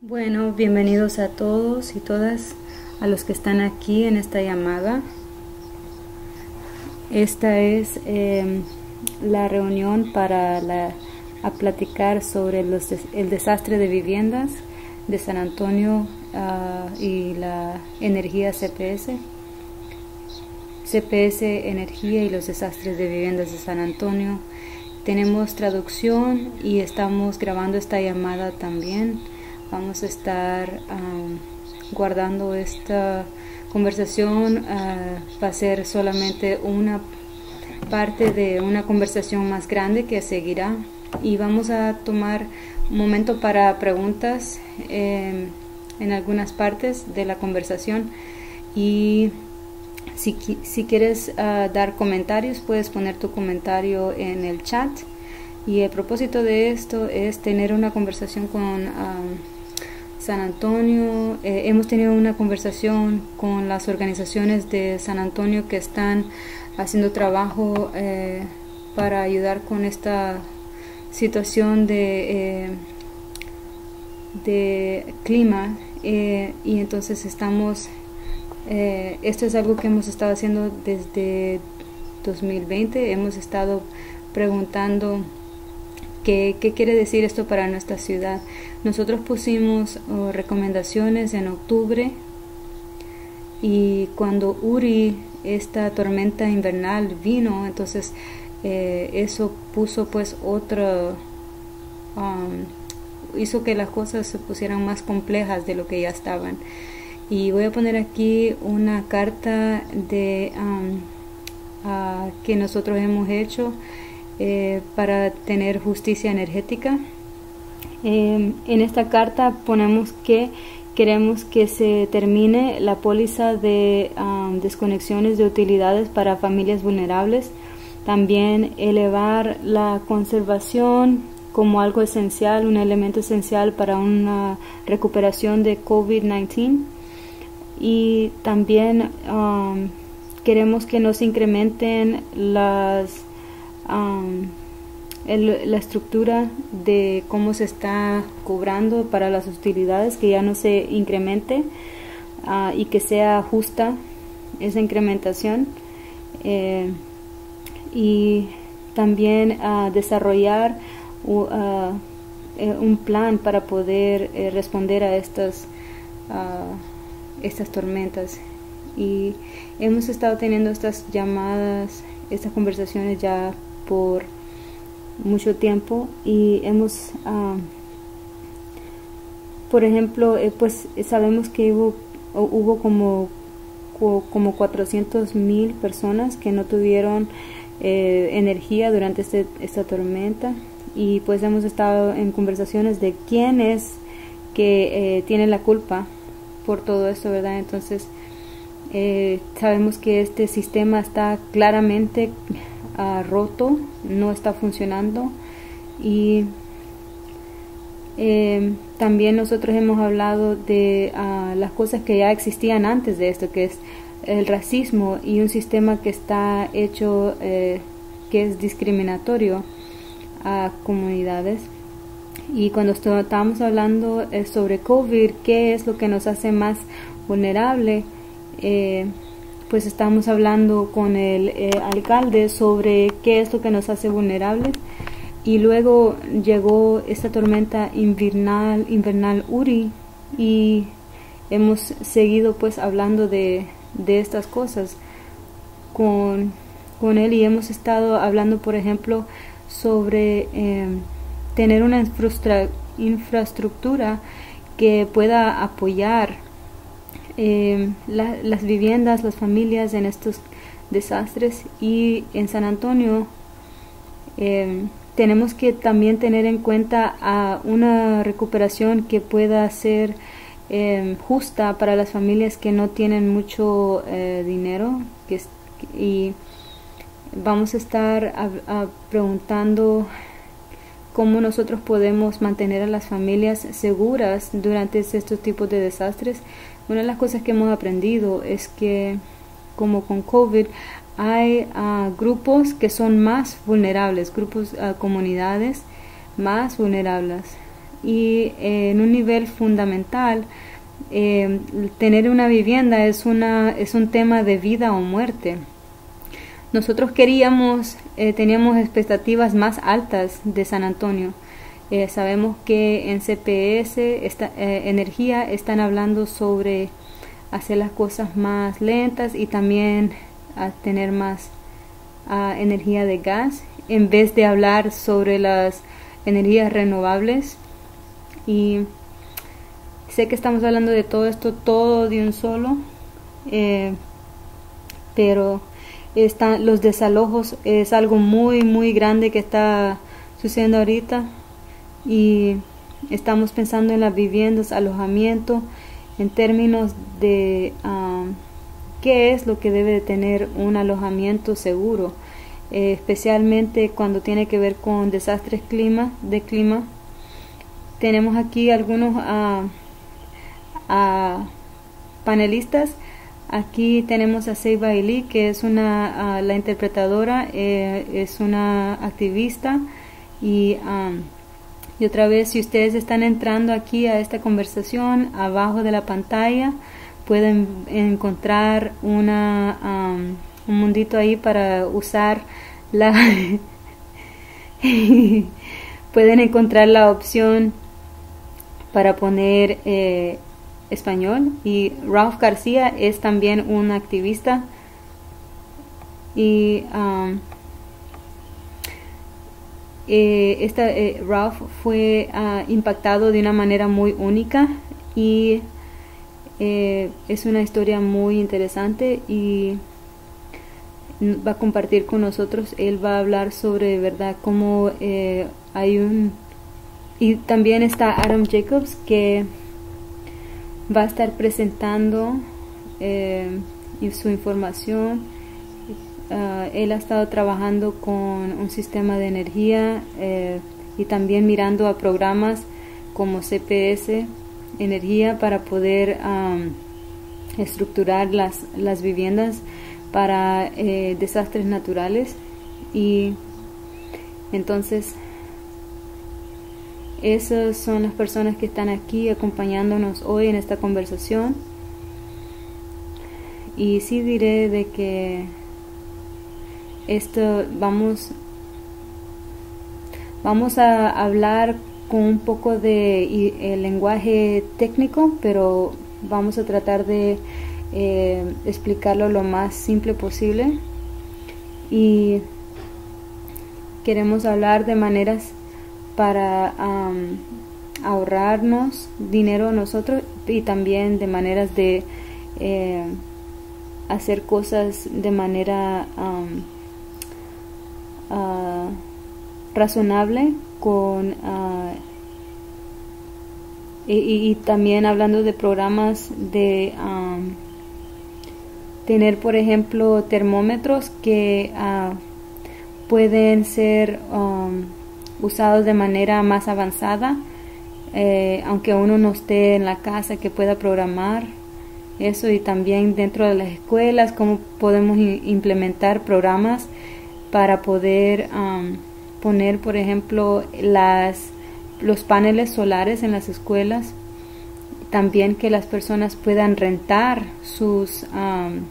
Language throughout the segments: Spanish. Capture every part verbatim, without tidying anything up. Bueno, bienvenidos a todos y todas a los que están aquí en esta llamada. Esta es eh, la reunión para la, a platicar sobre los, el desastre de viviendas de San Antonio uh, y la energía C P S. C P S Energía y los desastres de viviendas de San Antonio. Tenemos traducción y estamos grabando esta llamada también. Vamos a estar um, guardando esta conversación. Uh, va a ser solamente una parte de una conversación más grande que seguirá. Y vamos a tomar un momento para preguntas eh, en algunas partes de la conversación. Y si, si quieres uh, dar comentarios, puedes poner tu comentario en el chat. Y el propósito de esto es tener una conversación con... Um, San Antonio, eh, hemos tenido una conversación con las organizaciones de San Antonio que están haciendo trabajo eh, para ayudar con esta situación de, eh, de clima eh, y entonces estamos, eh, esto es algo que hemos estado haciendo desde dos mil veinte, hemos estado preguntando ¿Qué, ¿Qué quiere decir esto para nuestra ciudad? Nosotros pusimos oh, recomendaciones en octubre y cuando Uri, esta tormenta invernal vino, entonces eh, eso puso pues otro, um, hizo que las cosas se pusieran más complejas de lo que ya estaban. Y voy a poner aquí una carta de um, uh, que nosotros hemos hecho. Eh, para tener justicia energética. Eh, en esta carta ponemos que queremos que se termine la póliza de um, desconexiones de utilidades para familias vulnerables, también elevar la conservación como algo esencial, un elemento esencial para una recuperación de COVID diecinueve, y también um, queremos que no se incrementen las Um, el, la estructura de cómo se está cobrando para las utilidades, que ya no se incremente uh, y que sea justa esa incrementación, eh, y también uh, desarrollar uh, uh, un plan para poder uh, responder a estas uh, estas tormentas. Y hemos estado teniendo estas llamadas, estas conversaciones ya por mucho tiempo, y hemos uh, por ejemplo eh, pues sabemos que hubo, hubo como como cuatrocientas mil personas que no tuvieron eh, energía durante este, esta tormenta, y pues hemos estado en conversaciones de quién es que eh, tiene la culpa por todo esto, ¿verdad? Entonces eh, sabemos que este sistema está claramente Uh, roto, no está funcionando, y eh, también nosotros hemos hablado de uh, las cosas que ya existían antes de esto, que es el racismo y un sistema que está hecho eh, que es discriminatorio a comunidades. Y cuando estábamos hablando eh, sobre COVID, qué es lo que nos hace más vulnerable, eh, pues estamos hablando con el eh, alcalde sobre qué es lo que nos hace vulnerables. Y luego llegó esta tormenta invernal, invernal Uri, y hemos seguido pues hablando de, de estas cosas con, con él, y hemos estado hablando por ejemplo sobre eh, tener una infrastra, infraestructura que pueda apoyar Eh, la, las viviendas, las familias en estos desastres. Y en San Antonio eh, tenemos que también tener en cuenta a una recuperación que pueda ser eh, justa para las familias que no tienen mucho eh, dinero, que es, y vamos a estar a, a preguntando cómo nosotros podemos mantener a las familias seguras durante estos tipos de desastres. Una de las cosas que hemos aprendido es que, como con COVID, hay uh, grupos que son más vulnerables, grupos, uh, comunidades más vulnerables. y eh, en un nivel fundamental, eh, tener una vivienda es, una, es un tema de vida o muerte. Nosotros queríamos, eh, teníamos expectativas más altas de San Antonio. Eh, sabemos que en C P S esta, eh, Energía están hablando sobre hacer las cosas más lentas y también a tener más uh, energía de gas, en vez de hablar sobre las energías renovables. Y sé que estamos hablando de todo esto, todo de un solo, eh, pero están, los desalojos es algo muy, muy grande que está sucediendo ahorita, y estamos pensando en las viviendas, alojamiento, en términos de um, qué es lo que debe de tener un alojamiento seguro, eh, especialmente cuando tiene que ver con desastres clima, de clima. Tenemos aquí algunos uh, uh, panelistas. Aquí tenemos a Seiba Eli, que es una, uh, la interpretadora, eh, es una activista. Y... Um, Y otra vez, si ustedes están entrando aquí a esta conversación, abajo de la pantalla pueden encontrar una, um, un mundito ahí para usar la... pueden encontrar la opción para poner eh, español. Y Ralph García es también un activista. Y... Um, Eh, esta, eh, Ralph fue uh, impactado de una manera muy única, y eh, es una historia muy interesante, y va a compartir con nosotros. Él va a hablar sobre, verdad, cómo eh, hay un... Y también está Adam Jacobs, que va a estar presentando eh, su información. Uh, él ha estado trabajando con un sistema de energía eh, y también mirando a programas como C P S Energía para poder um, estructurar las, las viviendas para eh, desastres naturales. Y entonces esas son las personas que están aquí acompañándonos hoy en esta conversación. Y sí diré de que Esto vamos, vamos a hablar con un poco de y, el lenguaje técnico, pero vamos a tratar de eh, explicarlo lo más simple posible. Y queremos hablar de maneras para um, ahorrarnos dinero nosotros, y también de maneras de eh, hacer cosas de manera... Um, Uh, razonable con uh, y, y, y también hablando de programas de um, tener, por ejemplo, termómetros que uh, pueden ser um, usados de manera más avanzada, eh, aunque uno no esté en la casa, que pueda programar eso. Y también dentro de las escuelas, cómo podemos implementar programas para poder um, poner, por ejemplo, las, los paneles solares en las escuelas. También que las personas puedan rentar sus um,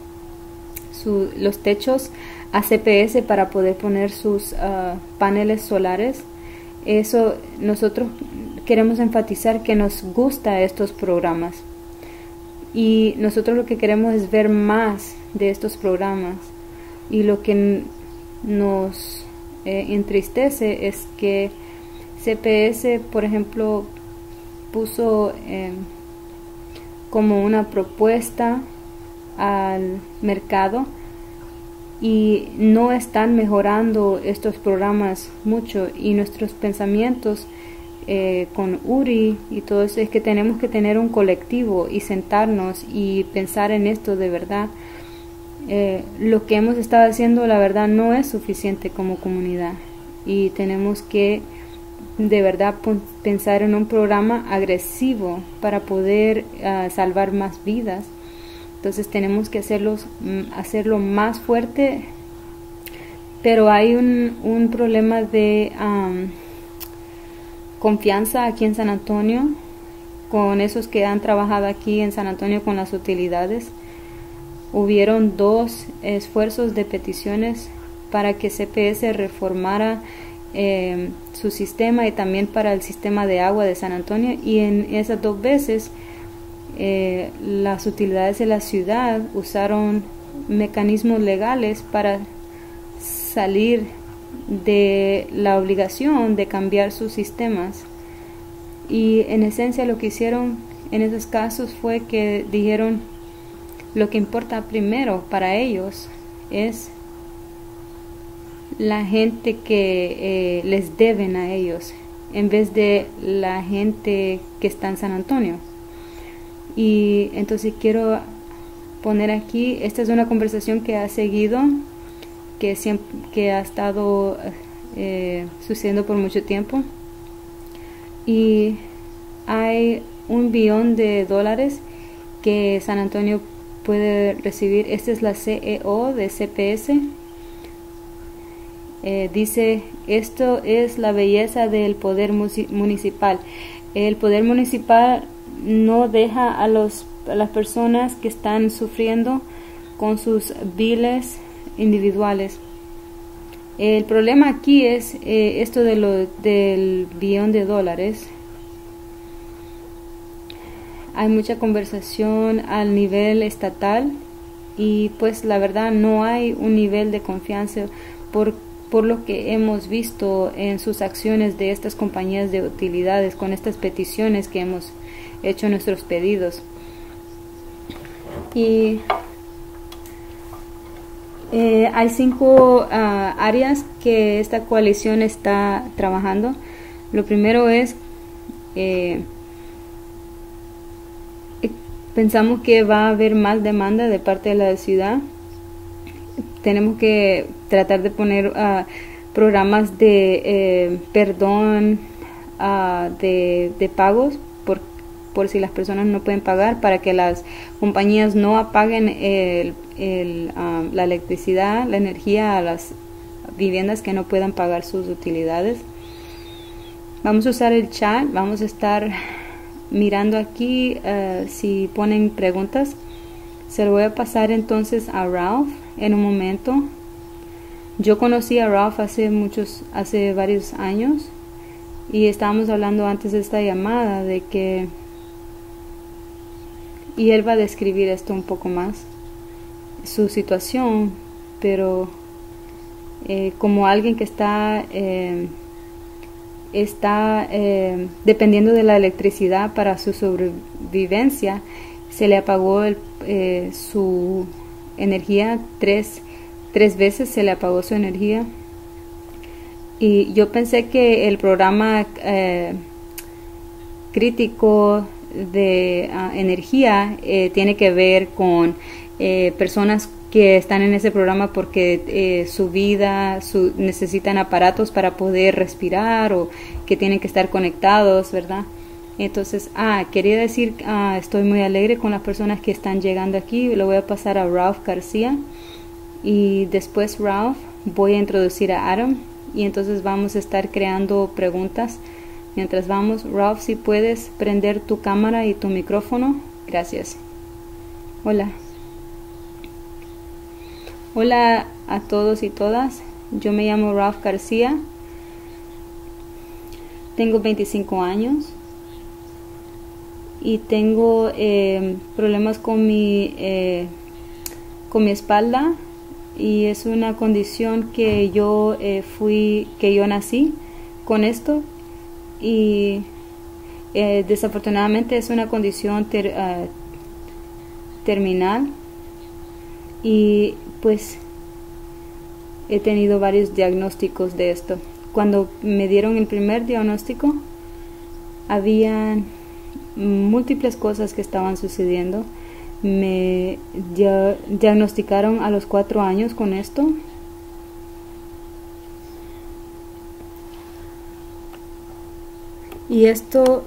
su, los techos a C P S para poder poner sus uh, paneles solares. Eso, nosotros queremos enfatizar que nos gusta estos programas, y nosotros lo que queremos es ver más de estos programas. Y lo que nos eh, entristece es que C P S, por ejemplo, puso eh, como una propuesta al mercado, y no están mejorando estos programas mucho. Y nuestros pensamientos eh, con Uri y todo eso es que tenemos que tener un colectivo y sentarnos y pensar en esto de verdad. Eh, lo que hemos estado haciendo, la verdad, no es suficiente como comunidad, y tenemos que de verdad pensar en un programa agresivo para poder uh, salvar más vidas. Entonces tenemos que hacerlos, hacerlo más fuerte. Pero hay un, un problema de um, confianza aquí en San Antonio, con esos que han trabajado aquí en San Antonio con las utilidades. Hubieron dos esfuerzos de peticiones para que C P S reformara eh, su sistema y también para el sistema de agua de San Antonio, y en esas dos veces eh, las utilidades de la ciudad usaron mecanismos legales para salir de la obligación de cambiar sus sistemas. Y en esencia lo que hicieron en esos casos fue que dijeron: lo que importa primero para ellos es la gente que eh, les deben a ellos, en vez de la gente que está en San Antonio. Y entonces quiero poner aquí, esta es una conversación que ha seguido, que, siempre, que ha estado eh, sucediendo por mucho tiempo. Y hay un billón de dólares que San Antonio puede recibir. Esta es la C E O de C P S. Eh, dice: esto es la belleza del poder municipal. El poder municipal no deja a, los, a las personas que están sufriendo con sus biles individuales. El problema aquí es eh, esto de lo, del billón de dólares. Hay mucha conversación al nivel estatal y pues la verdad no hay un nivel de confianza por, por lo que hemos visto en sus acciones de estas compañías de utilidades con estas peticiones que hemos hecho en nuestros pedidos. Y eh, hay cinco uh, áreas que esta coalición está trabajando. Lo primero es... Eh, Pensamos que va a haber más demanda de parte de la ciudad. Tenemos que tratar de poner uh, programas de eh, perdón uh, de, de pagos por, por si las personas no pueden pagar, para que las compañías no apaguen el, el, uh, la electricidad, la energía a las viviendas que no puedan pagar sus utilidades. Vamos a usar el chat, vamos a estar mirando aquí uh, si ponen preguntas. Se lo voy a pasar entonces a Ralph en un momento. Yo conocí a Ralph hace muchos, hace varios años, y estábamos hablando antes de esta llamada de que, y él va a describir esto un poco más, su situación, pero eh, como alguien que está eh, está eh, dependiendo de la electricidad para su sobrevivencia. Se le apagó el, eh, su energía tres, tres veces se le apagó su energía, y yo pensé que el programa eh, crítico de uh, energía eh, tiene que ver con eh, personas que están en ese programa porque eh, su vida, su, necesitan aparatos para poder respirar, o que tienen que estar conectados, ¿verdad? Entonces, ah, quería decir, ah, estoy muy alegre con las personas que están llegando aquí. Lo voy a pasar a Ralph García, y después Ralph voy a introducir a Adam, y entonces vamos a estar creando preguntas. Mientras vamos, Ralph, si puedes prender tu cámara y tu micrófono. Gracias. Hola. Hola a todos y todas, yo me llamo Ralph García, tengo veinticinco años y tengo eh, problemas con mi, eh, con mi espalda, y es una condición que yo eh, fui, que yo nací con esto, y eh, desafortunadamente es una condición ter, uh, terminal. Y pues he tenido varios diagnósticos de esto. Cuando me dieron el primer diagnóstico, había múltiples cosas que estaban sucediendo. Me dia- diagnosticaron a los cuatro años con esto. Y esto...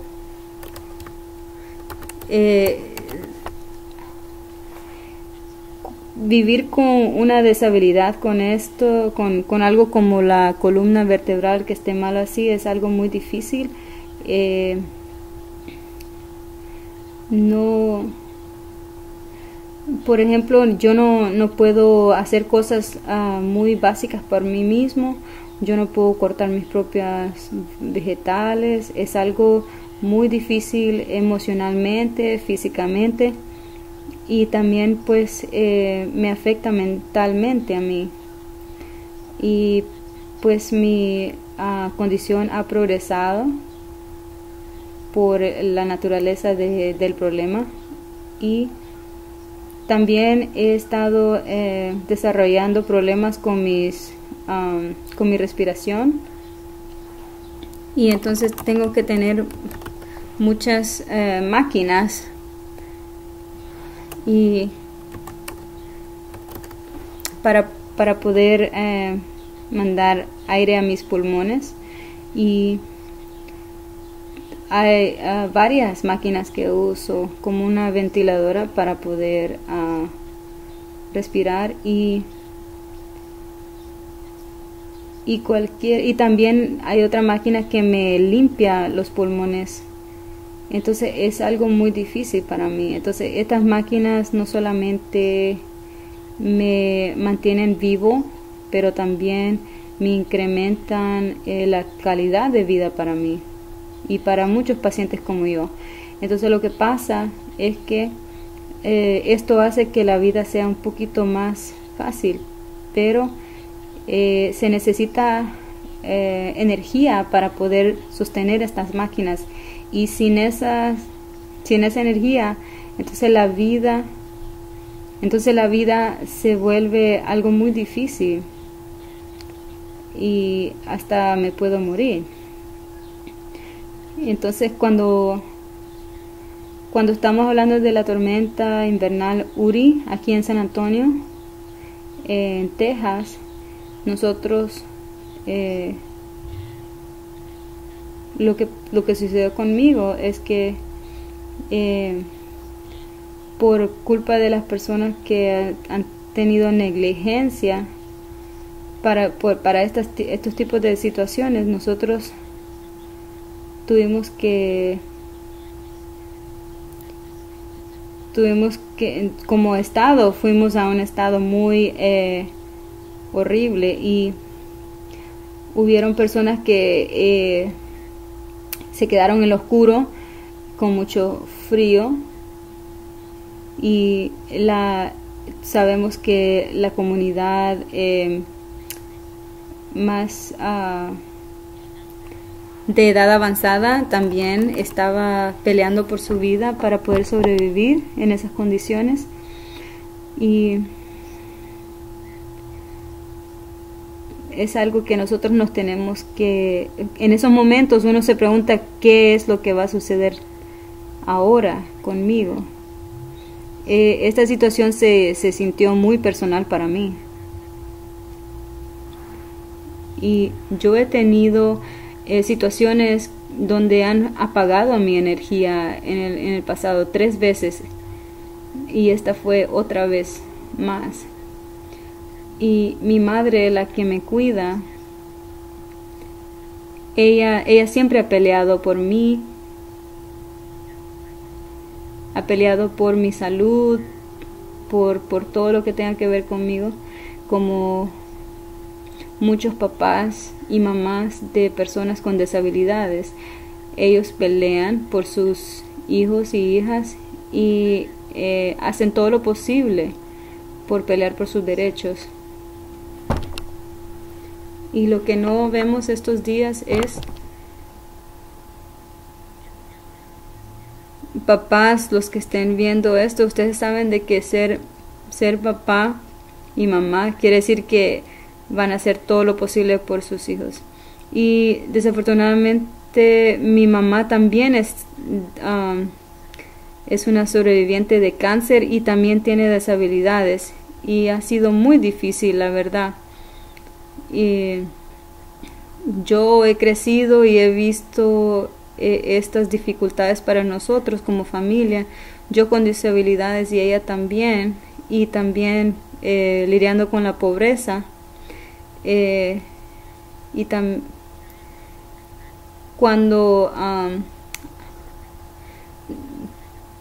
Eh, Vivir con una deshabilidad, con esto, con, con algo como la columna vertebral que esté mal así, es algo muy difícil. eh, no, por ejemplo, yo no, no puedo hacer cosas uh, muy básicas por mí mismo. Yo no puedo cortar mis propias vegetales. Es algo muy difícil emocionalmente, físicamente, y también pues eh, me afecta mentalmente a mí. Y pues mi uh, condición ha progresado por la naturaleza de, del problema, y también he estado eh, desarrollando problemas con mis um, con mi respiración, y entonces tengo que tener muchas eh, máquinas, y para, para poder eh, mandar aire a mis pulmones. Y hay uh, varias máquinas que uso, como una ventiladora, para poder uh, respirar, y y cualquier y también hay otra máquina que me limpia los pulmones. Entonces es algo muy difícil para mí. Entonces estas máquinas no solamente me mantienen vivo, pero también me incrementan eh, la calidad de vida para mí y para muchos pacientes como yo. Entonces lo que pasa es que eh, esto hace que la vida sea un poquito más fácil, pero eh, se necesita eh, energía para poder sostener estas máquinas, y sin esas, sin esa energía, entonces la vida, entonces la vida se vuelve algo muy difícil, y hasta me puedo morir. Entonces cuando, cuando estamos hablando de la tormenta invernal Uri, aquí en San Antonio, eh, en Texas, nosotros, eh, lo que, lo que sucedió conmigo es que eh, por culpa de las personas que han tenido negligencia para, por, para estas, estos tipos de situaciones, nosotros tuvimos que tuvimos que como estado fuimos a un estado muy eh, horrible, y hubieron personas que eh, se quedaron en el oscuro con mucho frío, y la sabemos que la comunidad eh, más uh, de edad avanzada también estaba peleando por su vida para poder sobrevivir en esas condiciones. Y es algo que nosotros nos tenemos que... En esos momentos uno se pregunta qué es lo que va a suceder ahora conmigo. Eh, esta situación se, se sintió muy personal para mí. Y yo he tenido... Eh, situaciones donde han apagado mi energía en el, en el pasado tres veces, y esta fue otra vez más. Y mi madre, la que me cuida, ella, ella siempre ha peleado por mí, ha peleado por mi salud, por, por todo lo que tenga que ver conmigo, como muchos papás y mamás de personas con discapacidades. Ellos pelean por sus hijos y hijas, y eh, hacen todo lo posible por pelear por sus derechos. Y lo que no vemos estos días es papás, los que estén viendo esto, ustedes saben de que ser, ser papá y mamá quiere decir que van a hacer todo lo posible por sus hijos. Y desafortunadamente mi mamá también es, um, es una sobreviviente de cáncer, y también tiene discapacidades, y ha sido muy difícil, la verdad. Y yo he crecido y he visto eh, estas dificultades para nosotros como familia, yo con discapacidades y ella también, y también eh, lidiando con la pobreza. Eh, y tam cuando um,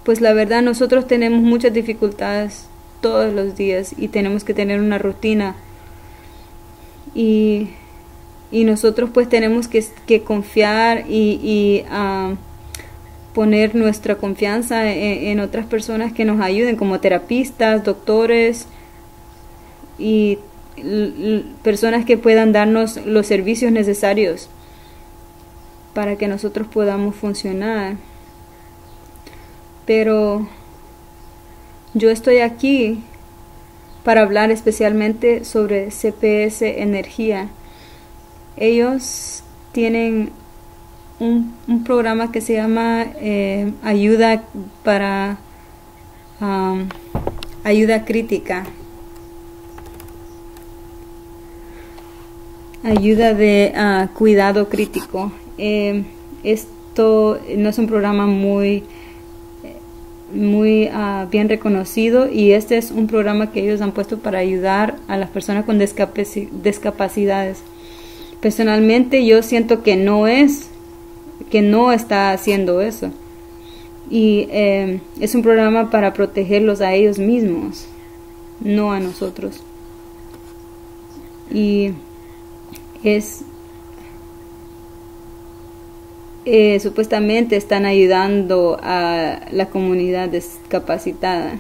pues la verdad nosotros tenemos muchas dificultades todos los días y tenemos que tener una rutina, y, y nosotros pues tenemos que, que confiar y, y uh, poner nuestra confianza en, en otras personas que nos ayuden, como terapistas, doctores y personas que puedan darnos los servicios necesarios para que nosotros podamos funcionar. Pero yo estoy aquí para hablar especialmente sobre C P S Energía. Ellos tienen un, un programa que se llama eh, Ayuda para um, Ayuda Crítica. Ayuda de uh, cuidado crítico. Eh, esto no es un programa muy, muy uh, bien reconocido, y este es un programa que ellos han puesto para ayudar a las personas con discapacidades. Personalmente yo siento que no es, que no está haciendo eso. Y eh, es un programa para protegerlos a ellos mismos, no a nosotros. Y es eh, supuestamente están ayudando a la comunidad discapacitada,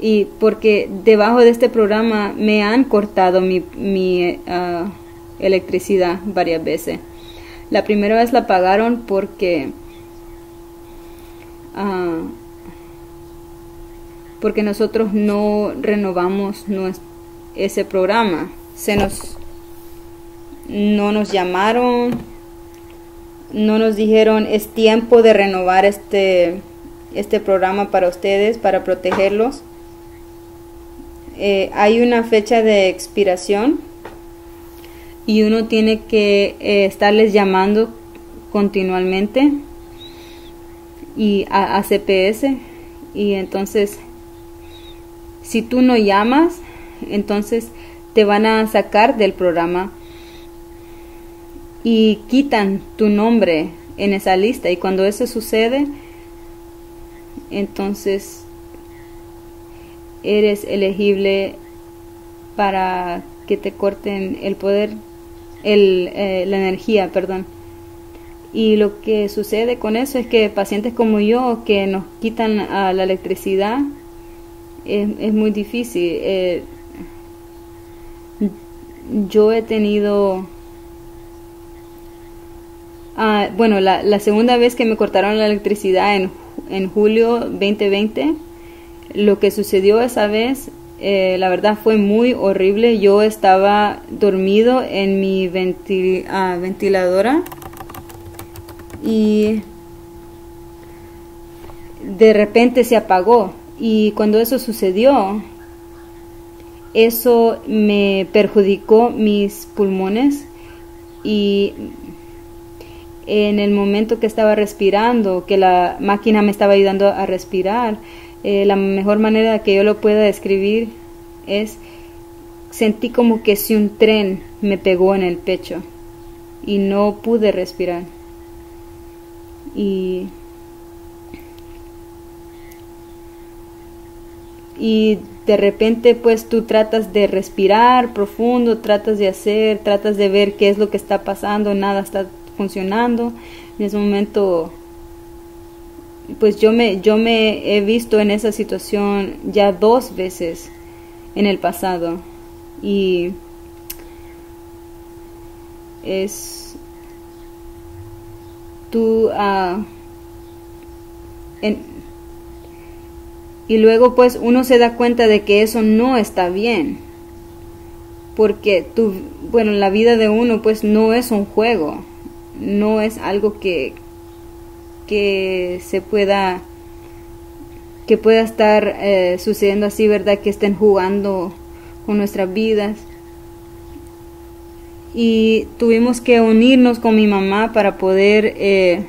y porque debajo de este programa me han cortado mi, mi uh, electricidad varias veces. La primera vez la pagaron porque uh, porque nosotros no renovamos nuestro, ese programa, se nos no nos llamaron, no nos dijeron es tiempo de renovar este, este programa para ustedes, para protegerlos. Eh, hay una fecha de expiración y uno tiene que eh, estarles llamando continuamente y a, a C P S, y entonces si tú no llamas, entonces te van a sacar del programa y quitan tu nombre en esa lista. Y cuando eso sucede, entonces eres elegible para que te corten el poder, el, eh, la energía, perdón. Y lo que sucede con eso es que pacientes como yo, que nos quitan uh, la electricidad, es, es muy difícil. Eh, yo he tenido... Ah, bueno, la, la segunda vez que me cortaron la electricidad en, en julio veinte veinte, lo que sucedió esa vez, eh, la verdad fue muy horrible. Yo estaba dormido en mi ventil, ah, ventiladora y de repente se apagó. Y cuando eso sucedió, eso me perjudicó mis pulmones, y en el momento que estaba respirando, que la máquina me estaba ayudando a respirar, eh, la mejor manera que yo lo pueda describir es, sentí como que si un tren me pegó en el pecho y no pude respirar. Y, y de repente pues tú tratas de respirar profundo, tratas de hacer, tratas de ver qué es lo que está pasando, nada está funcionando. En ese momento pues yo me yo me he visto en esa situación ya dos veces en el pasado, y es tú uh, en, y luego pues uno se da cuenta de que eso no está bien, porque tú, bueno, la vida de uno pues no es un juego, no es algo que, que se pueda, que pueda estar eh, sucediendo así, ¿verdad? Que estén jugando con nuestras vidas. Y tuvimos que unirnos con mi mamá para poder, eh,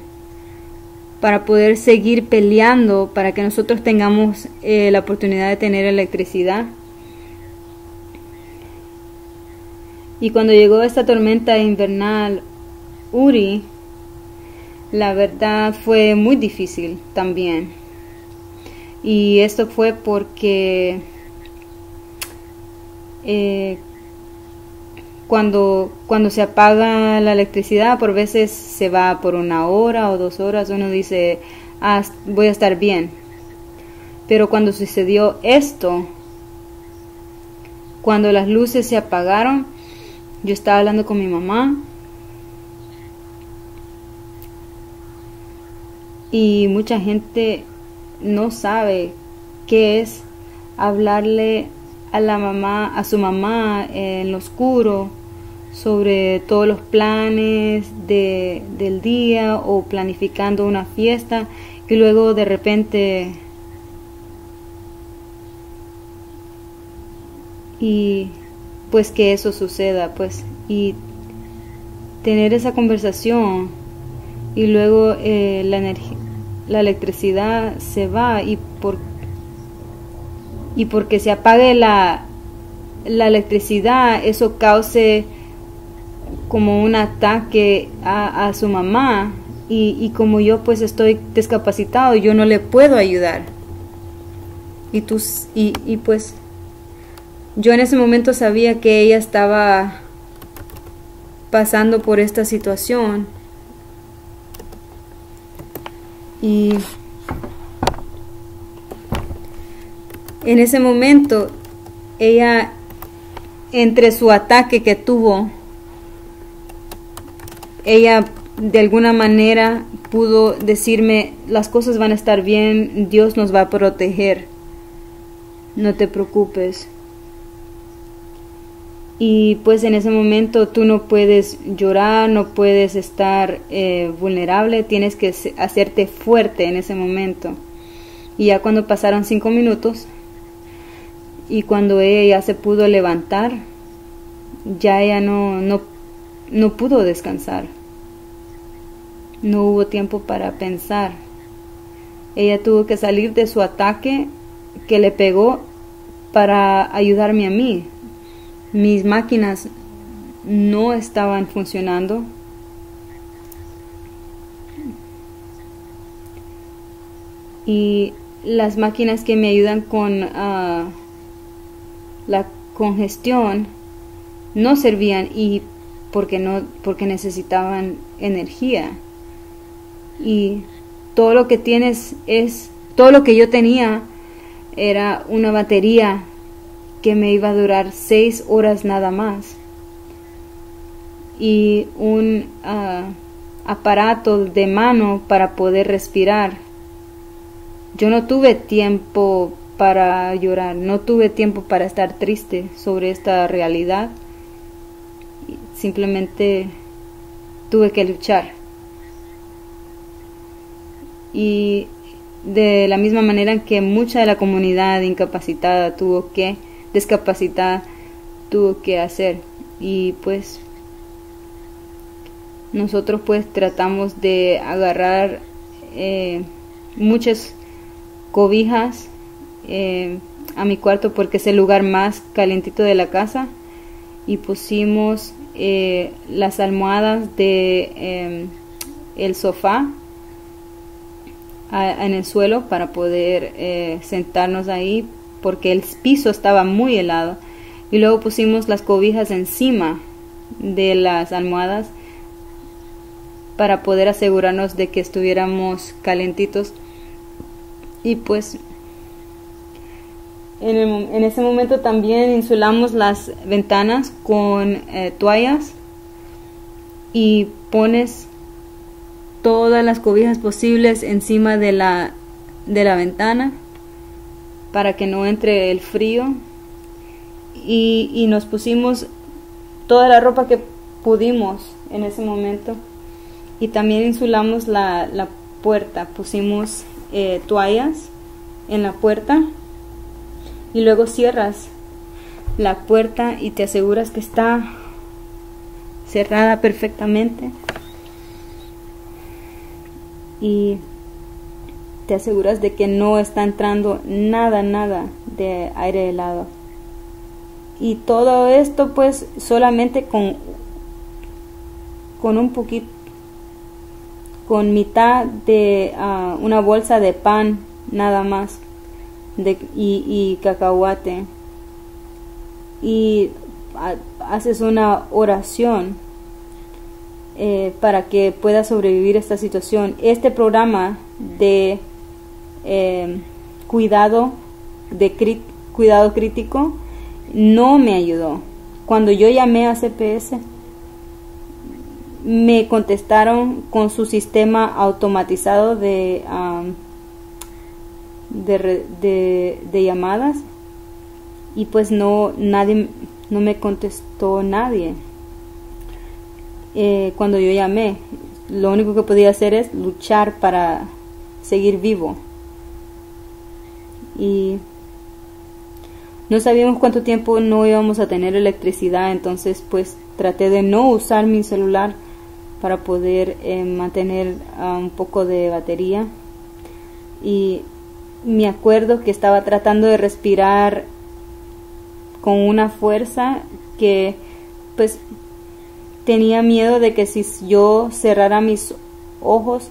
para poder seguir peleando, para que nosotros tengamos eh, la oportunidad de tener electricidad. Y cuando llegó esta tormenta invernal, Uri, la verdad fue muy difícil también. Y esto fue porque eh, cuando, cuando se apaga la electricidad, por veces se va por una hora o dos horas, uno dice, ah, voy a estar bien. Pero cuando sucedió esto, cuando las luces se apagaron, yo estaba hablando con mi mamá y mucha gente no sabe qué es hablarle a la mamá, a su mamá en lo oscuro sobre todos los planes de, del día o planificando una fiesta y luego de repente... Y pues que eso suceda, pues, y tener esa conversación y luego eh, la energía, la electricidad se va y por y porque se apague la, la electricidad, eso cause como un ataque a, a su mamá y, y como yo pues estoy discapacitado, yo no le puedo ayudar. Y tú, y, y pues... Yo en ese momento sabía que ella estaba pasando por esta situación y en ese momento ella, entre su ataque que tuvo, ella de alguna manera pudo decirme, las cosas van a estar bien, Dios nos va a proteger, no te preocupes. Y pues en ese momento tú no puedes llorar, no puedes estar eh, vulnerable, tienes que hacerte fuerte en ese momento. Y ya cuando pasaron cinco minutos y cuando ella ya se pudo levantar, ya ella no, no, no pudo descansar. No hubo tiempo para pensar. Ella tuvo que salir de su ataque que le pegó para ayudarme a mí. Mis máquinas no estaban funcionando. Y las máquinas que me ayudan con uh, la congestión no servían y porque no porque necesitaban energía. Y todo lo que tienes es todo lo que yo tenía era una batería que me iba a durar seis horas nada más y un uh, aparato de mano para poder respirar. Yo no tuve tiempo para llorar, no tuve tiempo para estar triste sobre esta realidad, simplemente tuve que luchar. Y de la misma manera que mucha de la comunidad incapacitada tuvo que discapacidad tuvo que hacer, y pues nosotros pues tratamos de agarrar eh, muchas cobijas eh, a mi cuarto porque es el lugar más calentito de la casa y pusimos eh, las almohadas de eh, el sofá a, en el suelo para poder eh, sentarnos ahí porque el piso estaba muy helado y luego pusimos las cobijas encima de las almohadas para poder asegurarnos de que estuviéramos calentitos. Y pues en, el, en ese momento también insulamos las ventanas con eh, toallas y pones todas las cobijas posibles encima de la, de la ventana para que no entre el frío y, y nos pusimos toda la ropa que pudimos en ese momento y también insulamos la, la puerta, pusimos eh, toallas en la puerta y luego cierras la puerta y te aseguras que está cerrada perfectamente y te aseguras de que no está entrando nada, nada de aire helado. Y todo esto pues solamente con, con un poquito, con mitad de uh, una bolsa de pan nada más de, y, y cacahuate, y ha, haces una oración eh, para que pueda sobrevivir a esta situación. Este programa de eh, cuidado de cri, cuidado crítico no me ayudó. Cuando yo llamé a C P S, me contestaron con su sistema automatizado de, um, de, de, de llamadas, y pues no, nadie, no me contestó nadie eh, cuando yo llamé. Lo único que podía hacer es luchar para seguir vivo, y no sabíamos cuánto tiempo no íbamos a tener electricidad. Entonces pues traté de no usar mi celular para poder eh, mantener uh, un poco de batería, y me acuerdo que estaba tratando de respirar con una fuerza que pues tenía miedo de que si yo cerrara mis ojos,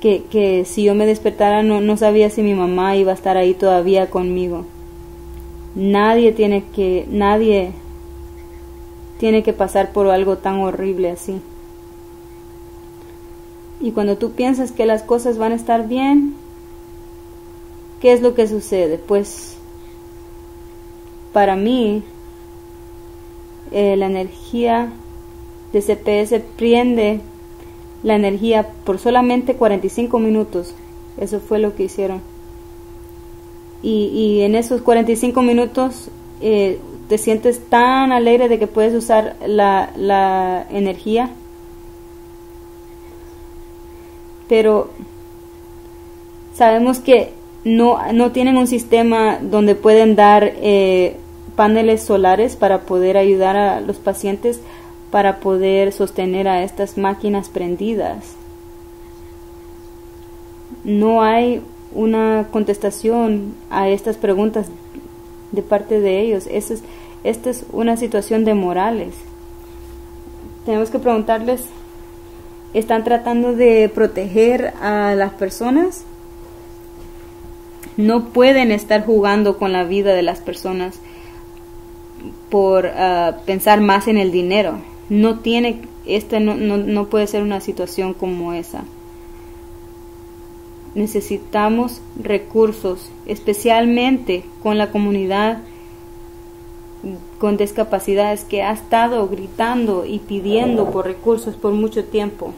que, que si yo me despertara, no, no sabía si mi mamá iba a estar ahí todavía conmigo. Nadie tiene que, nadie tiene que pasar por algo tan horrible así. Y cuando tú piensas que las cosas van a estar bien, ¿qué es lo que sucede? Pues para mí, eh, la energía de C P S prende la energía por solamente cuarenta y cinco minutos. Eso fue lo que hicieron. Y, y en esos cuarenta y cinco minutos eh, te sientes tan alegre de que puedes usar la, la energía. Pero sabemos que no, no tienen un sistema donde pueden dar eh, paneles solares para poder ayudar a los pacientes, para poder sostener a estas máquinas prendidas. No hay una contestación a estas preguntas de parte de ellos. Esta es, esta es una situación de morales. Tenemos que preguntarles, ¿están tratando de proteger a las personas? No pueden estar jugando con la vida de las personas por uh, pensar más en el dinero. No tiene, este no, no, no puede ser una situación como esa. Necesitamos recursos, especialmente con la comunidad con discapacidades que ha estado gritando y pidiendo por recursos por mucho tiempo.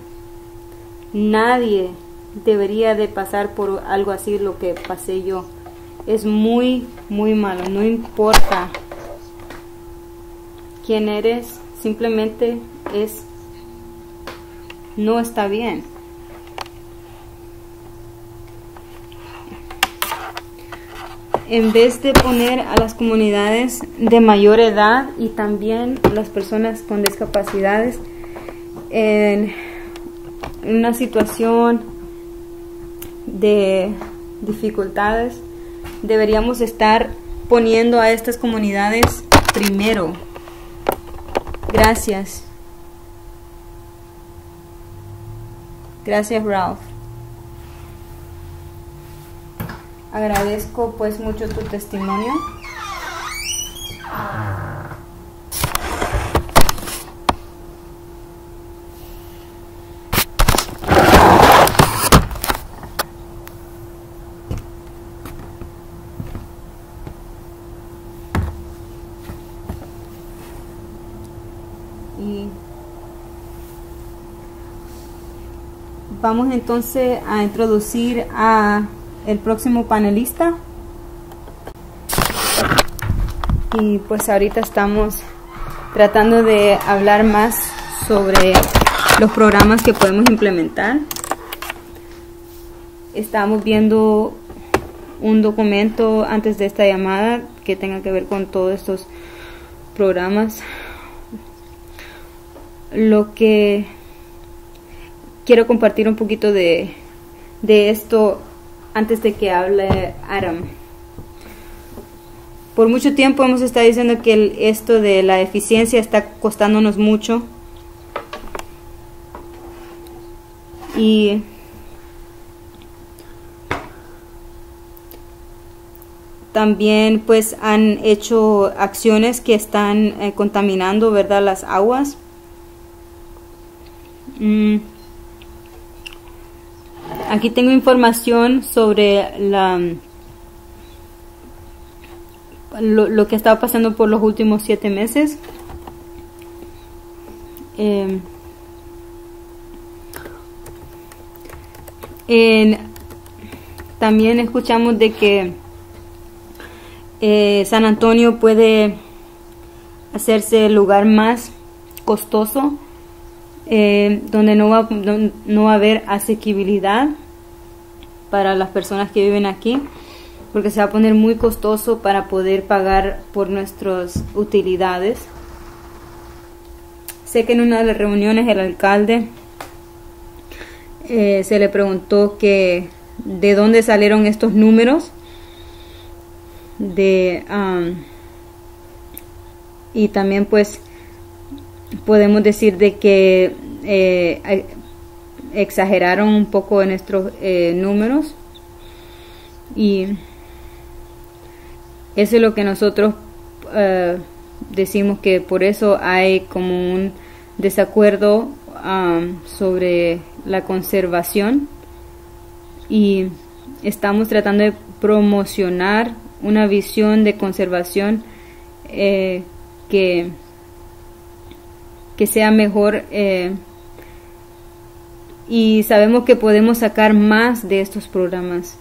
Nadie debería de pasar por algo así lo que pasé yo. Es muy, muy malo. No importa quién eres, simplemente es, no está bien. En vez de poner a las comunidades de mayor edad y también las personas con discapacidades en una situación de dificultades, deberíamos estar poniendo a estas comunidades primero. Gracias. Gracias, Ralph. Agradezco pues mucho tu testimonio. Y vamos entonces a introducir a el próximo panelista, y pues ahorita estamos tratando de hablar más sobre los programas que podemos implementar. Estamos viendo un documento antes de esta llamada que tenga que ver con todos estos programas. Lo que quiero compartir un poquito de, de esto antes de que hable Adam. Por mucho tiempo hemos estado diciendo que el, esto de la eficiencia está costándonos mucho. Y, y también pues han hecho acciones que están eh, contaminando, ¿verdad?, las aguas. Mm. Aquí tengo información sobre la lo, lo que estaba pasando por los últimos siete meses. Eh, en, también escuchamos de que eh, San Antonio puede hacerse el lugar más costoso, eh, donde no va, no, no va a haber asequibilidad para las personas que viven aquí, porque se va a poner muy costoso para poder pagar por nuestras utilidades. Sé que en una de las reuniones el alcalde eh, se le preguntó que de dónde salieron estos números de um, y también pues podemos decir de que eh, exageraron un poco en nuestros eh, números, y eso es lo que nosotros uh, decimos, que por eso hay como un desacuerdo um, sobre la conservación, y estamos tratando de promocionar una visión de conservación eh, que, que sea mejor, eh, y sabemos que podemos sacar más de estos programas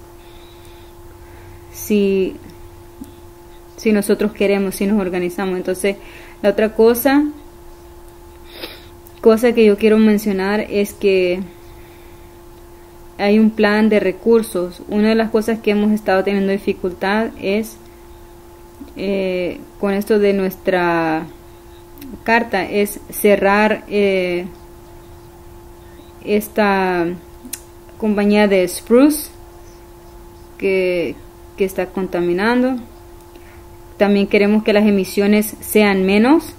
si si nosotros queremos, si nos organizamos. Entonces, la otra cosa, cosa que yo quiero mencionar es que hay un plan de recursos. Una de las cosas que hemos estado teniendo dificultad es eh, con esto de nuestra carta, es cerrar eh, esta compañía de Spruce que, que está contaminando. También queremos que las emisiones sean menos,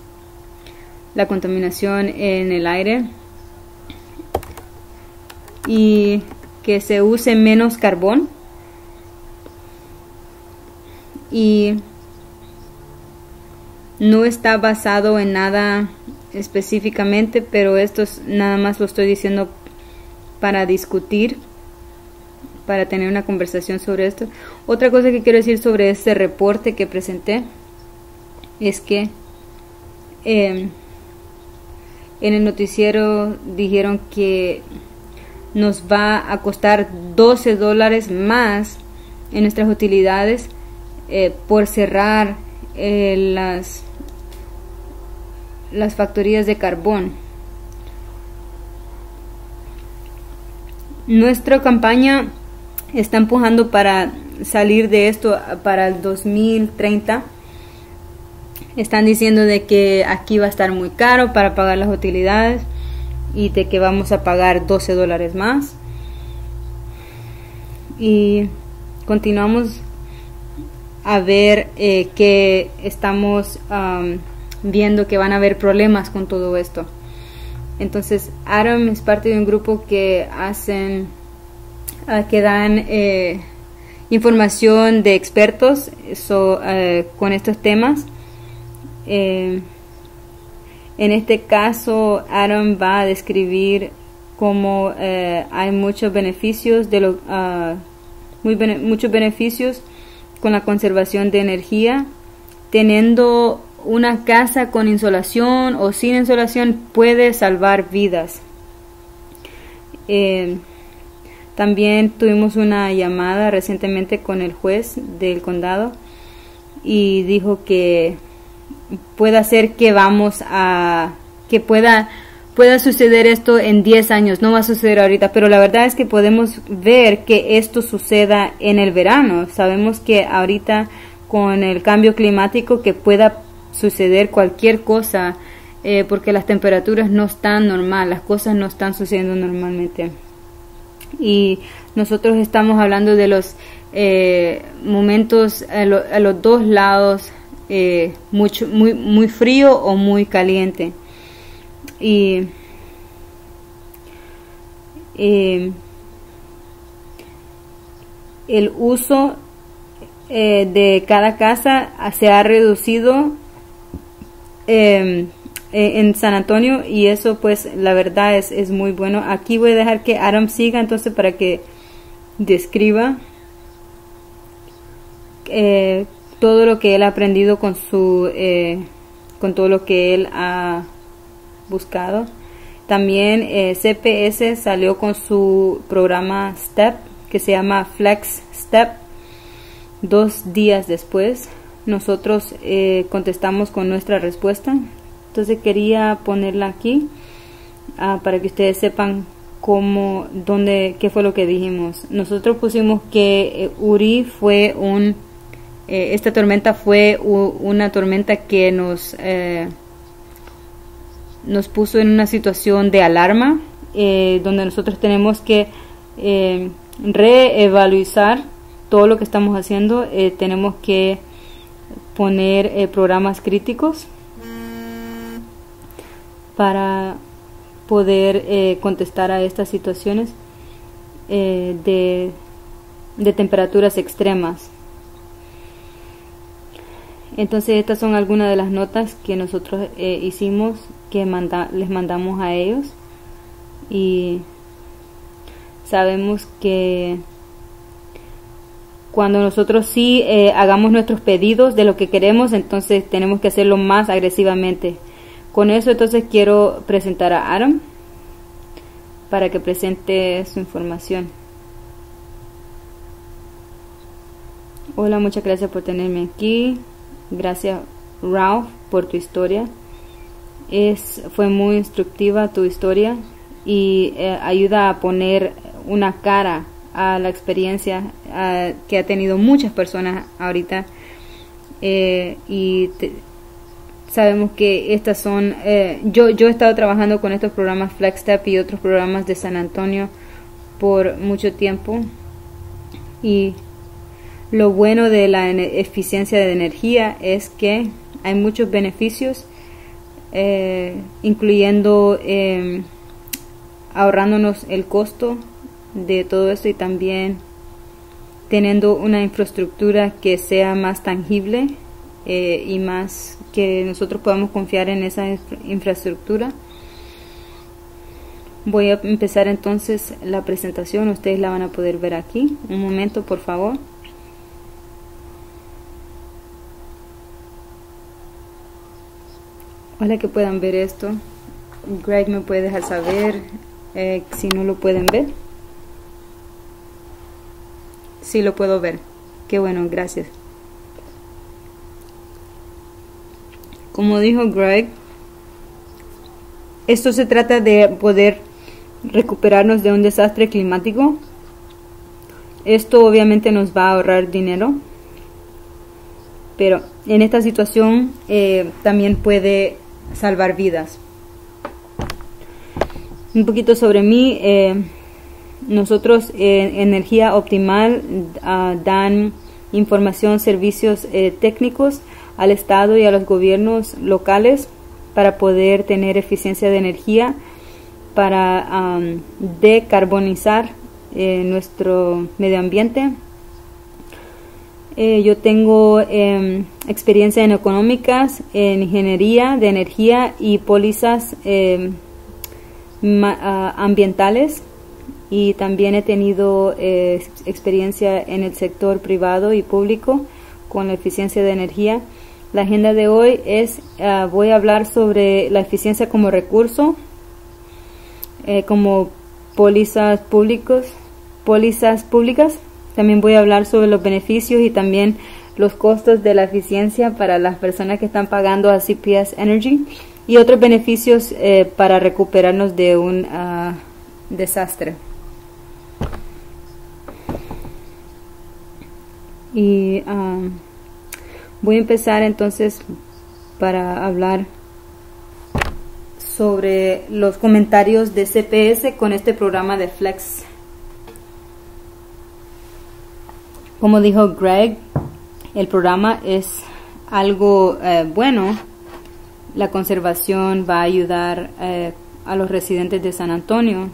la contaminación en el aire, y que se use menos carbón, y no está basado en nada específicamente, pero esto es, nada más lo estoy diciendo para discutir, para tener una conversación sobre esto. Otra cosa que quiero decir sobre este reporte que presenté es que eh, en el noticiero dijeron que nos va a costar doce dólares más en nuestras utilidades eh, por cerrar eh, las, las factorías de carbón. Nuestra campaña está empujando para salir de esto para el dos mil treinta. Están diciendo de que aquí va a estar muy caro para pagar las utilidades y de que vamos a pagar doce dólares más. Y continuamos a ver eh, que estamos um, viendo que van a haber problemas con todo esto. Entonces, Adam es parte de un grupo que hacen que dan eh, información de expertos so, eh, con estos temas. Eh, en este caso, Adam va a describir cómo eh, hay muchos beneficios de lo, uh, muy bene muchos beneficios con la conservación de energía. Teniendo una casa con insolación o sin insolación puede salvar vidas. Eh, También tuvimos una llamada recientemente con el juez del condado y dijo que pueda ser que vamos a que pueda pueda suceder esto en diez años, no va a suceder ahorita, pero la verdad es que podemos ver que esto suceda en el verano. Sabemos que ahorita con el cambio climático que pueda suceder cualquier cosa eh, porque las temperaturas no están normal, las cosas no están sucediendo normalmente. Y nosotros estamos hablando de los eh, momentos a, lo, a los dos lados, eh, mucho, muy, muy frío o muy caliente. Y eh, el uso eh, de cada casa se ha reducido eh, en San Antonio, y eso pues la verdad es, es muy bueno. Aquí voy a dejar que Adam siga entonces para que describa eh, todo lo que él ha aprendido con su eh, con todo lo que él ha buscado. También eh, C P S salió con su programa STEP, que se llama FlexSTEP. Dos días después nosotros eh, contestamos con nuestra respuesta. Entonces quería ponerla aquí uh, para que ustedes sepan cómo, dónde, qué fue lo que dijimos. Nosotros pusimos que eh, Uri fue un, eh, esta tormenta fue u, una tormenta que nos, eh, nos puso en una situación de alarma, eh, donde nosotros tenemos que eh, reevaluar todo lo que estamos haciendo. Eh, tenemos que poner eh, programas críticos para poder eh, contestar a estas situaciones eh, de, de temperaturas extremas. Entonces estas son algunas de las notas que nosotros eh, hicimos, que manda, les mandamos a ellos, y sabemos que cuando nosotros sí eh, hagamos nuestros pedidos de lo que queremos, entonces tenemos que hacerlo más agresivamente. Con eso entonces quiero presentar a Adam para que presente su información. Hola, muchas gracias por tenerme aquí. Gracias, Ralph, por tu historia. Es, fue muy instructiva tu historia y eh, ayuda a poner una cara a la experiencia a, que ha tenido muchas personas ahorita. Eh, y te, Sabemos que estas son, eh, yo, yo he estado trabajando con estos programas FlexSTEP y otros programas de San Antonio por mucho tiempo, y lo bueno de la eficiencia de energía es que hay muchos beneficios, eh, incluyendo eh, ahorrándonos el costo de todo esto y también teniendo una infraestructura que sea más tangible. Eh, y más que nosotros podamos confiar en esa infraestructura. Voy a empezar entonces la presentación. Ustedes la van a poder ver aquí. Un momento, por favor. Ojalá que puedan ver esto. Greg me puede dejar saber eh, si no lo pueden ver. Sí, lo puedo ver. Qué bueno, gracias. Como dijo Greg, esto se trata de poder recuperarnos de un desastre climático. Esto obviamente nos va a ahorrar dinero, pero en esta situación eh, también puede salvar vidas. Un poquito sobre mí. Eh, nosotros en eh, Energía Optimal uh, dan información, servicios eh, técnicos al Estado y a los gobiernos locales para poder tener eficiencia de energía, para um, decarbonizar eh, nuestro medio ambiente. Eh, yo tengo eh, experiencia en económicas, en ingeniería de energía y pólizas eh, ma, uh, ambientales, y también he tenido eh, experiencia en el sector privado y público con la eficiencia de energía. La agenda de hoy es, uh, voy a hablar sobre la eficiencia como recurso, eh, como pólizas públicos, pólizas públicas. También voy a hablar sobre los beneficios y también los costos de la eficiencia para las personas que están pagando a C P S Energy, y otros beneficios eh, para recuperarnos de un uh, desastre. Y uh, voy a empezar entonces para hablar sobre los comentarios de C P S con este programa de Flex. Como dijo Greg, el programa es algo eh, bueno. La conservación va a ayudar eh, a los residentes de San Antonio.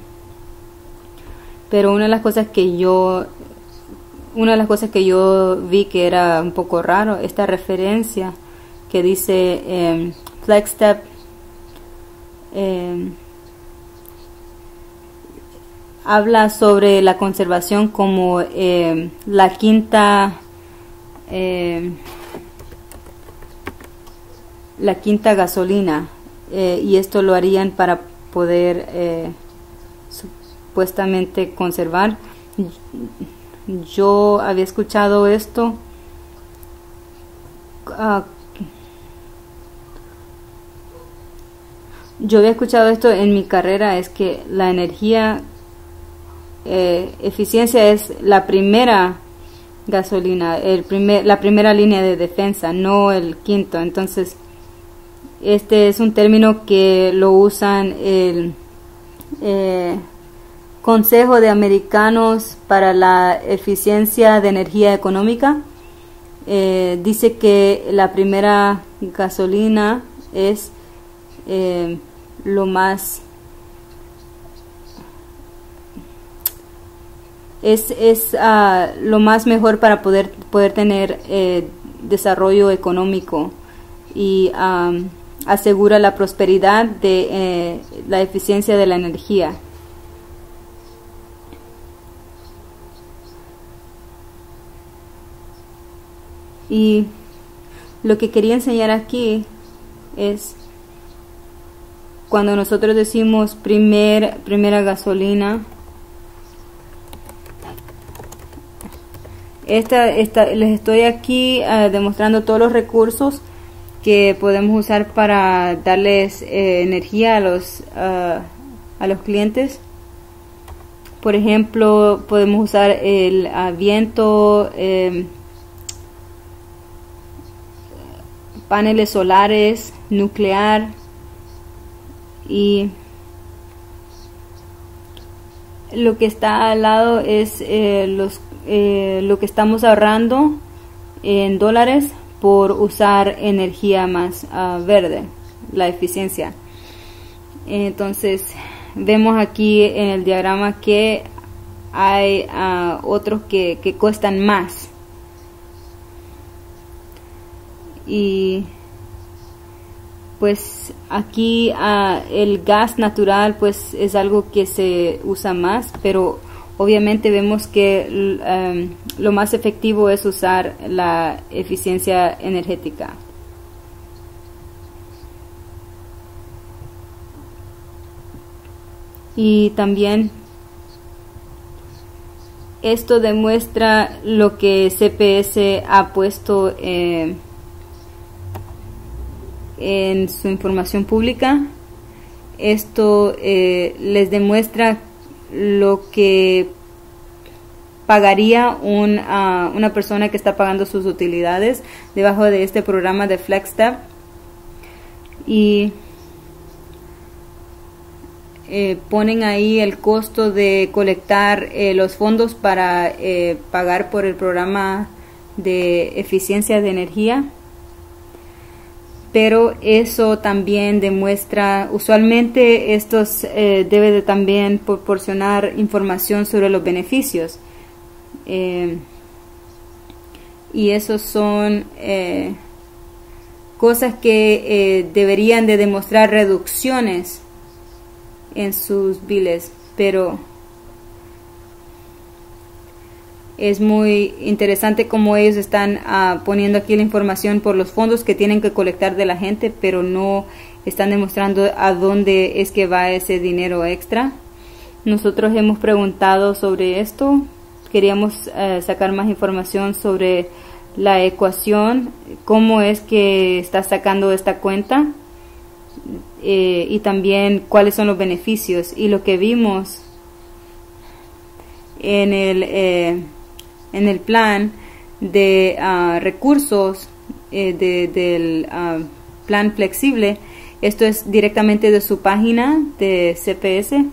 pero una de las cosas que yo una de las cosas que yo vi que era un poco raro, esta referencia que dice eh, FlexSTEP eh, habla sobre la conservación como eh, la quinta eh, la quinta gasolina, eh, y esto lo harían para poder eh, supuestamente conservar. Yo había escuchado esto uh, yo había escuchado esto en mi carrera, es que la energía eh, eficiencia es la primera gasolina, el primer, la primera línea de defensa, no el quinto. Entonces este es un término que lo usan el eh, Consejo de Americanos para la Eficiencia de Energía Económica. Eh, dice que la primera gasolina es eh, lo más es, es uh, lo más mejor para poder poder tener eh, desarrollo económico y um, asegura la prosperidad de eh, la eficiencia de la energía. Y lo que quería enseñar aquí es cuando nosotros decimos primer, primera gasolina, esta, esta, les estoy aquí uh, demostrando todos los recursos que podemos usar para darles eh, energía a los, uh, a los clientes. Por ejemplo, podemos usar el uh, viento, eh, paneles solares, nuclear, y lo que está al lado es eh, los, eh, lo que estamos ahorrando en dólares por usar energía más uh, verde, la eficiencia. Entonces vemos aquí en el diagrama que hay uh, otros que, que cuestan más. Y pues aquí uh, el gas natural pues es algo que se usa más, pero obviamente vemos que um, lo más efectivo es usar la eficiencia energética. Y también esto demuestra lo que C P S ha puesto eh, en su información pública. Esto eh, les demuestra lo que pagaría un, uh, una persona que está pagando sus utilidades debajo de este programa de FlexSTEP. Y eh, ponen ahí el costo de colectar eh, los fondos para eh, pagar por el programa de eficiencia de energía. Pero eso también demuestra, usualmente estos eh, debe de también proporcionar información sobre los beneficios. Eh, y esos son eh, cosas que eh, deberían de demostrar reducciones en sus biles, pero es muy interesante cómo ellos están uh, poniendo aquí la información por los fondos que tienen que colectar de la gente, pero no están demostrando a dónde es que va ese dinero extra. Nosotros hemos preguntado sobre esto. Queríamos uh, sacar más información sobre la ecuación, cómo es que está sacando esta cuenta, eh, y también cuáles son los beneficios. Y lo que vimos en el... Eh, en el plan de uh, recursos eh, de, del uh, plan flexible, esto es directamente de su página de C P S.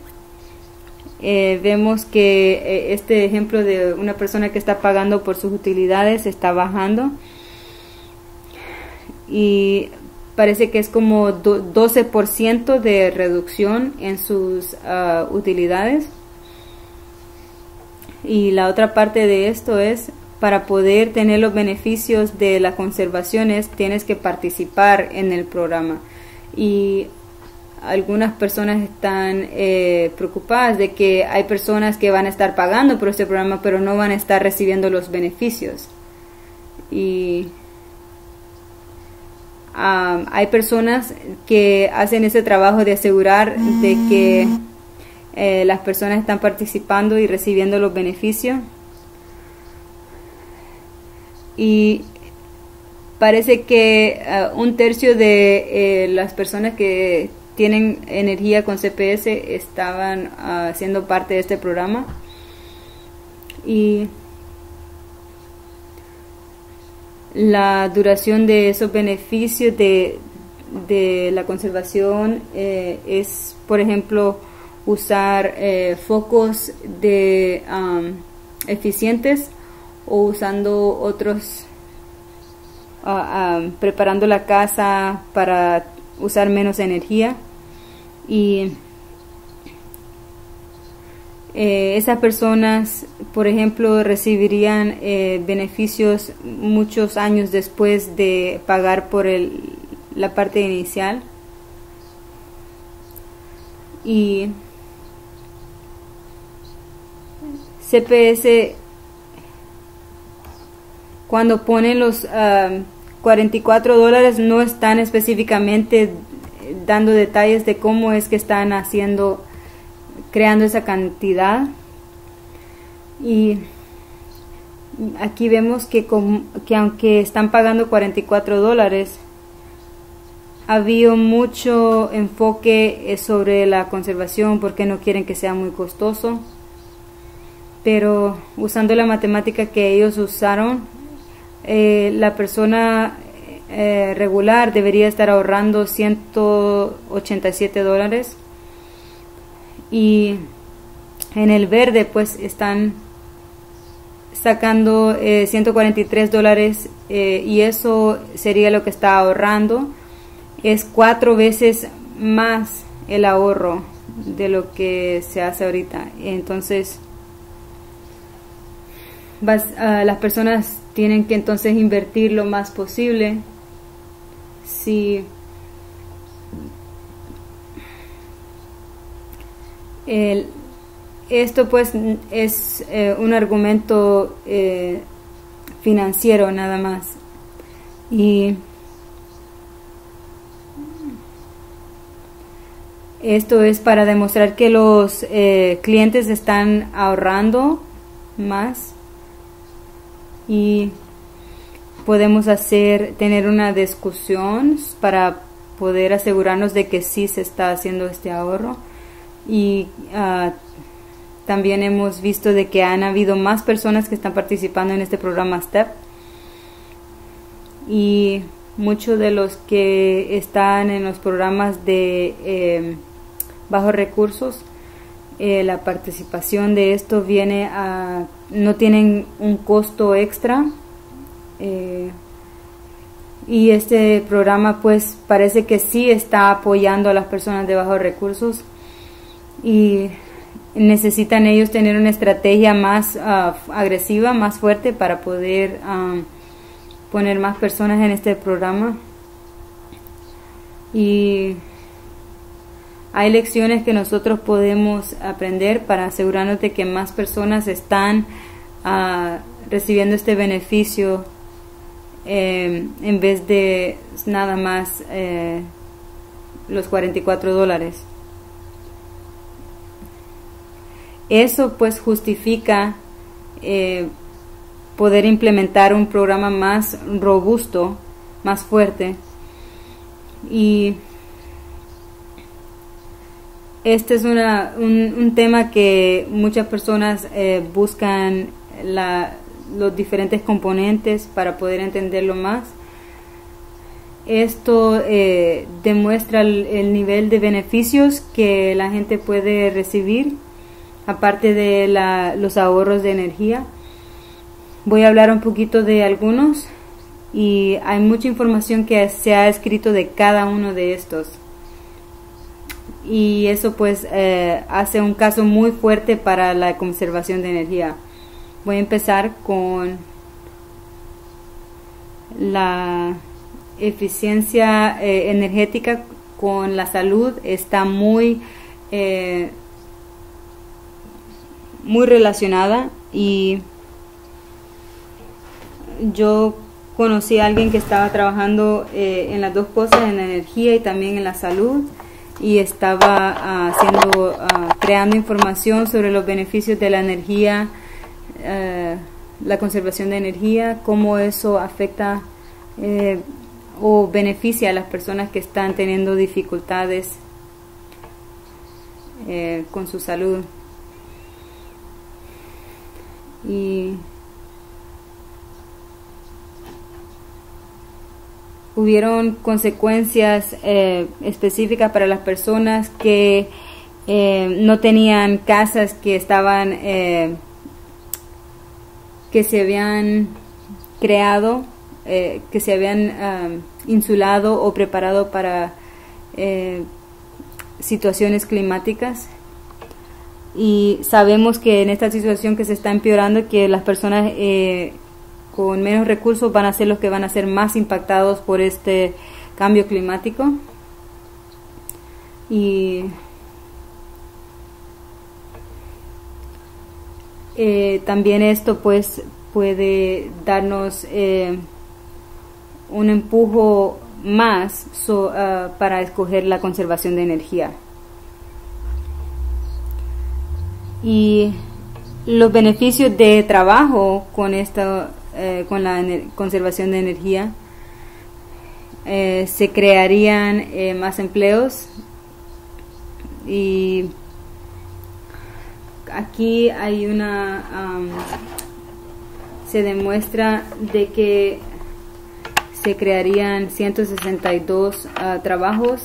Eh, vemos que eh, este ejemplo de una persona que está pagando por sus utilidades está bajando, y parece que es como doce por ciento de reducción en sus uh, utilidades. Y la otra parte de esto es, para poder tener los beneficios de las conservaciones, tienes que participar en el programa. Y algunas personas están eh, preocupadas de que hay personas que van a estar pagando por este programa, pero no van a estar recibiendo los beneficios. Y um, hay personas que hacen ese trabajo de asegurar de que eh, las personas están participando y recibiendo los beneficios. Y parece que uh, un tercio de eh, las personas que tienen energía con C P S estaban uh, siendo parte de este programa. Y la duración de esos beneficios de, de la conservación eh, es, por ejemplo, usar eh, focos de um, eficientes, o usando otros, uh, um, preparando la casa para usar menos energía. Y eh, esas personas, por ejemplo, recibirían eh, beneficios muchos años después de pagar por el, la parte inicial. Y C P S, cuando ponen los uh, cuarenta y cuatro dólares, no están específicamente dando detalles de cómo es que están haciendo, creando esa cantidad. Y aquí vemos que, con, que aunque están pagando cuarenta y cuatro dólares, había mucho enfoque sobre la conservación porque no quieren que sea muy costoso. Pero usando la matemática que ellos usaron, Eh, la persona eh, regular debería estar ahorrando ciento ochenta y siete dólares, y en el verde pues están sacando eh, ciento cuarenta y tres dólares, eh, y eso sería lo que está ahorrando. Es cuatro veces más el ahorro de lo que se hace ahorita. Entonces vas, uh, las personas tienen que entonces invertir lo más posible. Si el, esto pues es eh, un argumento eh, financiero nada más. Y esto es para demostrar que los eh, clientes están ahorrando más. Y podemos hacer, tener una discusión para poder asegurarnos de que sí se está haciendo este ahorro. Y uh, también hemos visto de que han habido más personas que están participando en este programa STEP. Y muchos de los que están en los programas de eh, bajos recursos, Eh, la participación de esto viene a, no tienen un costo extra, eh, y este programa pues parece que sí está apoyando a las personas de bajos recursos, y necesitan ellos tener una estrategia más uh, agresiva, más fuerte, para poder um, poner más personas en este programa. Y hay lecciones que nosotros podemos aprender para asegurarnos de que más personas están uh, recibiendo este beneficio eh, en vez de nada más eh, los cuarenta y cuatro dólares. Eso pues justifica eh, poder implementar un programa más robusto, más fuerte. Y este es una, un, un tema que muchas personas eh, buscan la, los diferentes componentes para poder entenderlo más. Esto eh, demuestra el, el nivel de beneficios que la gente puede recibir, aparte de la, los ahorros de energía. Voy a hablar un poquito de algunos, y hay mucha información que se ha escrito de cada uno de estos. Y eso pues eh, hace un caso muy fuerte para la conservación de energía. Voy a empezar con la eficiencia eh, energética con la salud. Está muy eh, muy relacionada, y yo conocí a alguien que estaba trabajando eh, en las dos cosas, en la energía y también en la salud, y estaba uh, haciendo uh, creando información sobre los beneficios de la energía, uh, la conservación de energía, cómo eso afecta eh, o beneficia a las personas que están teniendo dificultades eh, con su salud. Y hubieron consecuencias eh, específicas para las personas que eh, no tenían casas, que estaban eh, que se habían creado, eh, que se habían um, insulado o preparado para eh, situaciones climáticas. Y sabemos que en esta situación que se está empeorando, que las personas eh, con menos recursos van a ser los que van a ser más impactados por este cambio climático. Y eh, también esto pues puede darnos eh, un empujo más so, uh, para escoger la conservación de energía. Y los beneficios de trabajo con esta Eh, con la conservación de energía, eh, se crearían eh, más empleos. Y aquí hay una um, se demuestra de que se crearían ciento sesenta y dos uh, trabajos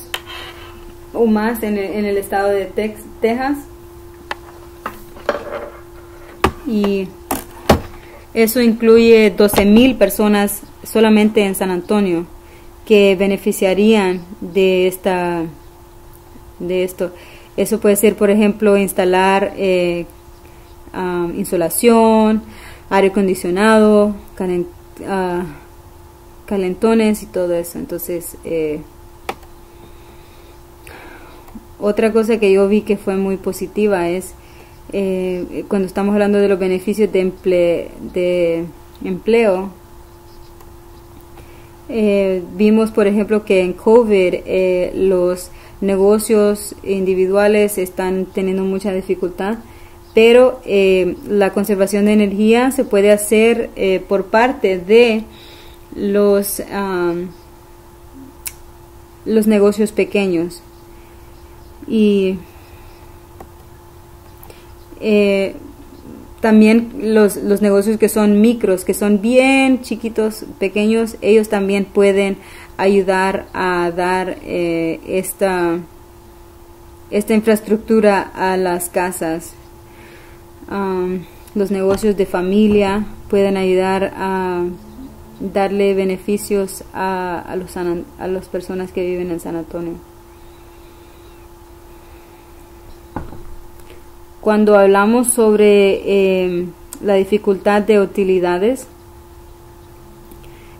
o más en el, en el estado de Tex Texas, y eso incluye doce mil personas solamente en San Antonio que beneficiarían de esta de esto. Eso puede ser, por ejemplo, instalar eh, um, insolación, aire acondicionado, calent, uh, calentones y todo eso. Entonces, eh, otra cosa que yo vi que fue muy positiva es Eh, cuando estamos hablando de los beneficios de, emple de empleo, eh, vimos por ejemplo que en COVID eh, los negocios individuales están teniendo mucha dificultad, pero eh, la conservación de energía se puede hacer eh, por parte de los, um, los negocios pequeños. Y Eh, también los, los negocios que son micros, que son bien chiquitos, pequeños, ellos también pueden ayudar a dar eh, esta, esta infraestructura a las casas. Um, los negocios de familia pueden ayudar a darle beneficios a, a, los, a las personas que viven en San Antonio. Cuando hablamos sobre eh, la dificultad de utilidades,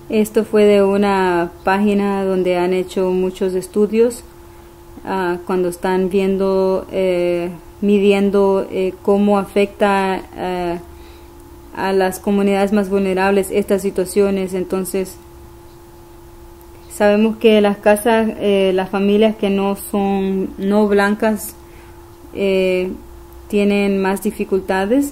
esto fue de una página donde han hecho muchos estudios uh, cuando están viendo, eh, midiendo eh, cómo afecta uh, a las comunidades más vulnerables estas situaciones. Entonces, sabemos que las casas, eh, las familias que no son no blancas, eh, tienen más dificultades.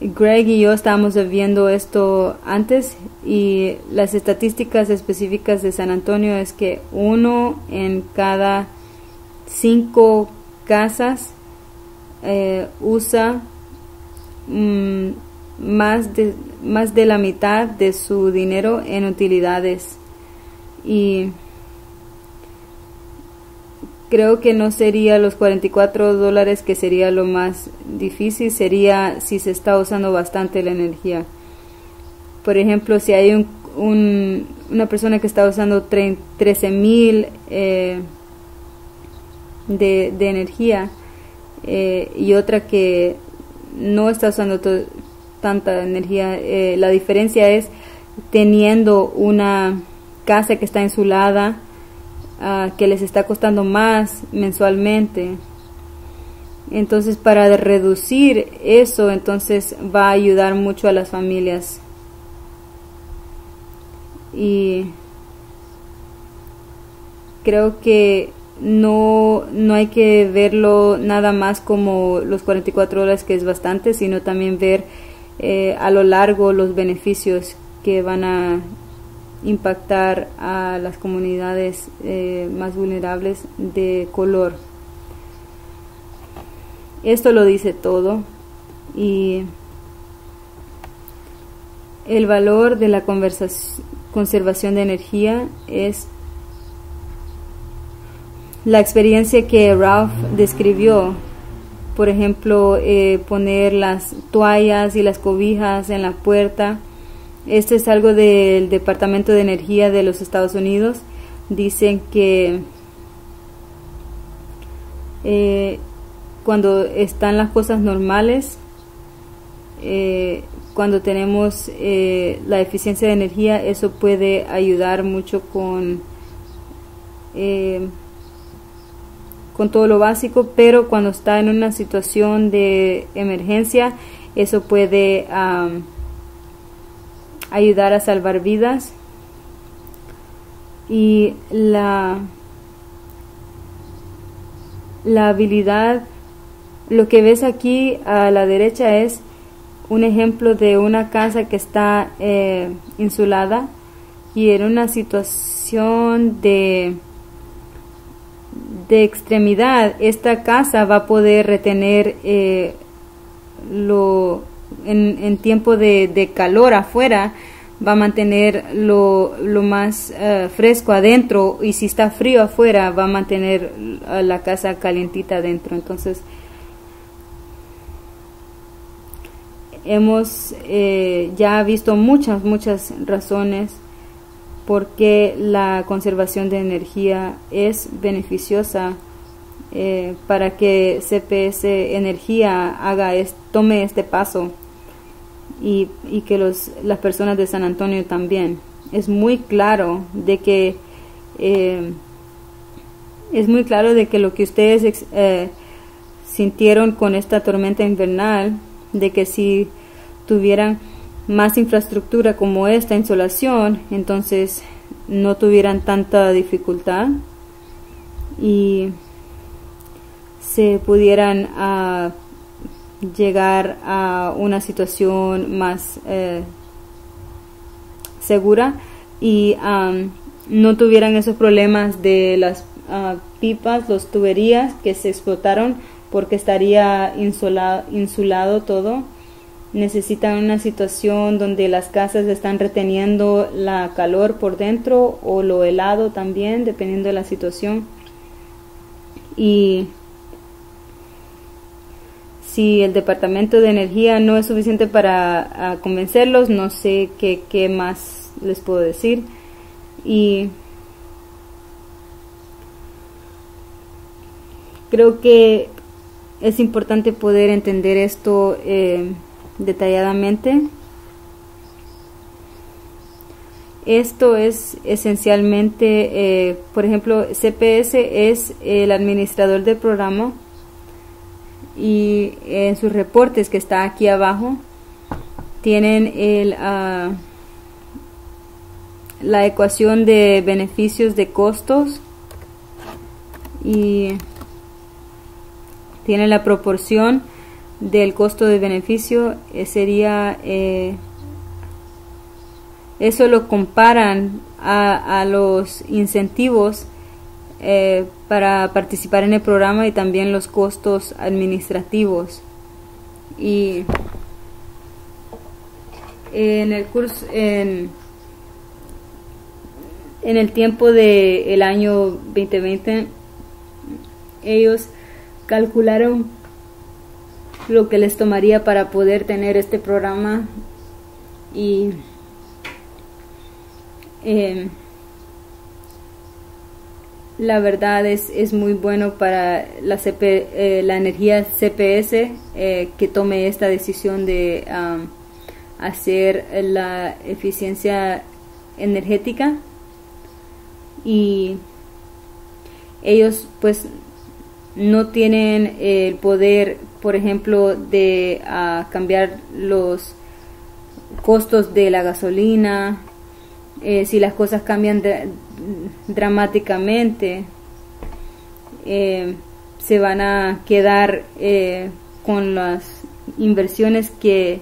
Greg y yo estábamos viendo esto antes, y las estadísticas específicas de San Antonio es que uno en cada cinco casas eh, usa mm, más de, más de la mitad de su dinero en utilidades, y creo que no sería los cuarenta y cuatro dólares que sería lo más difícil, sería si se está usando bastante la energía. Por ejemplo, si hay un, un, una persona que está usando trece mil eh, de, de energía eh, y otra que no está usando tanta energía. Eh, la diferencia es teniendo una casa que está insulada, uh, que les está costando más mensualmente. Entonces, para reducir eso, entonces va a ayudar mucho a las familias. Y creo que no, no hay que verlo nada más como los cuarenta y cuatro horas, que es bastante, sino también ver eh, a lo largo los beneficios que van a impactar a las comunidades eh, más vulnerables de color. Esto lo dice todo. Y el valor de la conservación de energía es la experiencia que Ralph describió. Por ejemplo, eh, poner las toallas y las cobijas en la puerta. Esto es algo del Departamento de Energía de los Estados Unidos. Dicen que eh, cuando están las cosas normales, eh, cuando tenemos eh, la eficiencia de energía, eso puede ayudar mucho con, eh, con todo lo básico, pero cuando está en una situación de emergencia, eso puede um, ayudar a salvar vidas. Y la, la habilidad, lo que ves aquí a la derecha es un ejemplo de una casa que está eh, insulada, y en una situación de, de extremidad, esta casa va a poder retener eh, lo en, en tiempo de, de calor afuera, va a mantener lo, lo más eh, fresco adentro, y si está frío afuera, va a mantener a la casa calientita adentro. Entonces, hemos eh, ya visto muchas, muchas razones por qué la conservación de energía es beneficiosa eh, para que C P S Energía haga es, tome este paso, y, y que los, las personas de San Antonio también. Es muy claro de que eh, es muy claro de que lo que ustedes eh, sintieron con esta tormenta invernal, de que si tuvieran más infraestructura como esta insolación, entonces no tuvieran tanta dificultad y se pudieran uh, llegar a una situación más eh, segura, y um, no tuvieran esos problemas de las uh, pipas, las tuberías que se explotaron, porque estaría insulado, insulado todo. Necesitan una situación donde las casas están reteniendo la calor por dentro, o lo helado también, dependiendo de la situación. Y si el Departamento de Energía no es suficiente para convencerlos, no sé qué, qué más les puedo decir. Y creo que es importante poder entender esto eh, detalladamente. Esto es esencialmente, eh, por ejemplo, C P S es el administrador del programa, y en sus reportes, que está aquí abajo, tienen el, uh, la ecuación de beneficios de costos, y tiene la proporción del costo de beneficio. Eh, sería eh, eso lo comparan a, a los incentivos eh, para participar en el programa, y también los costos administrativos. Y en el curso en, en el tiempo de el año veinte veinte, ellos calcularon lo que les tomaría para poder tener este programa, y eh, la verdad es, es muy bueno para la, C P, eh, la energía C P S eh, que tome esta decisión de um, hacer la eficiencia energética, y ellos pues no tienen el poder, por ejemplo, de uh, cambiar los costos de la gasolina. Eh, si las cosas cambian de, dramáticamente, eh, se van a quedar eh, con las inversiones que,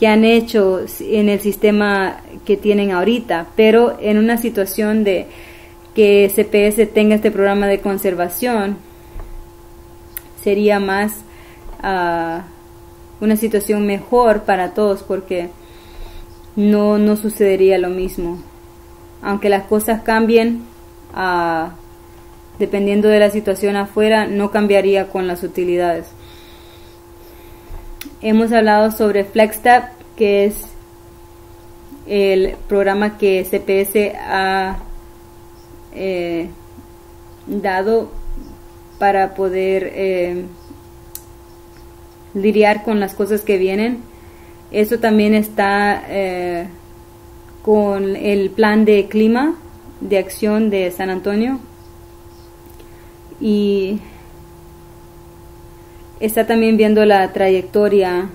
que han hecho en el sistema que tienen ahorita. Pero en una situación de que C P S tenga este programa de conservación, sería más uh, una situación mejor para todos, porque no, no sucedería lo mismo. Aunque las cosas cambien, uh, dependiendo de la situación afuera, no cambiaría con las utilidades. Hemos hablado sobre FlexSTEP, que es el programa que C P S ha eh, dado para poder eh, lidiar con las cosas que vienen. Eso también está eh, con el plan de clima de acción de San Antonio, y está también viendo la trayectoria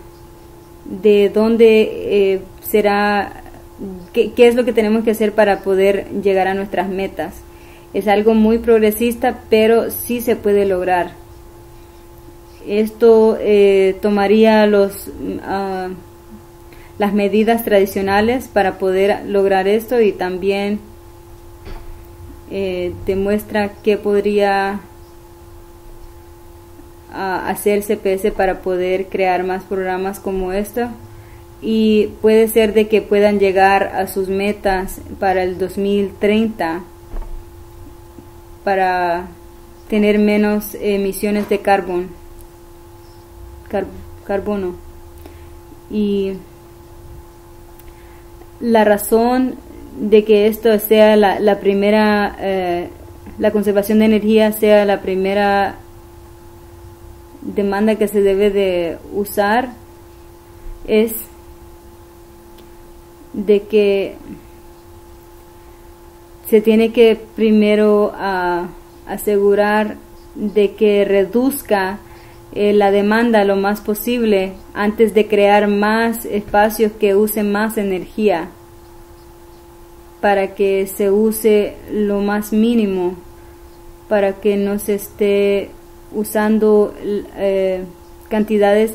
de dónde eh, será, qué, qué es lo que tenemos que hacer para poder llegar a nuestras metas. Es algo muy progresista, pero sí se puede lograr. Esto eh, tomaría los uh, las medidas tradicionales para poder lograr esto, y también eh, demuestra qué podría uh, hacer C P S para poder crear más programas como esto, y puede ser de que puedan llegar a sus metas para el dos mil treinta para tener menos emisiones de carbón, car carbono. Y la razón de que esto sea la, la primera, eh, la conservación de energía sea la primera demanda que se debe de usar, es de que se tiene que primero uh, asegurar de que reduzca eh, la demanda lo más posible antes de crear más espacios que usen más energía, para que se use lo más mínimo, para que no se esté usando eh, cantidades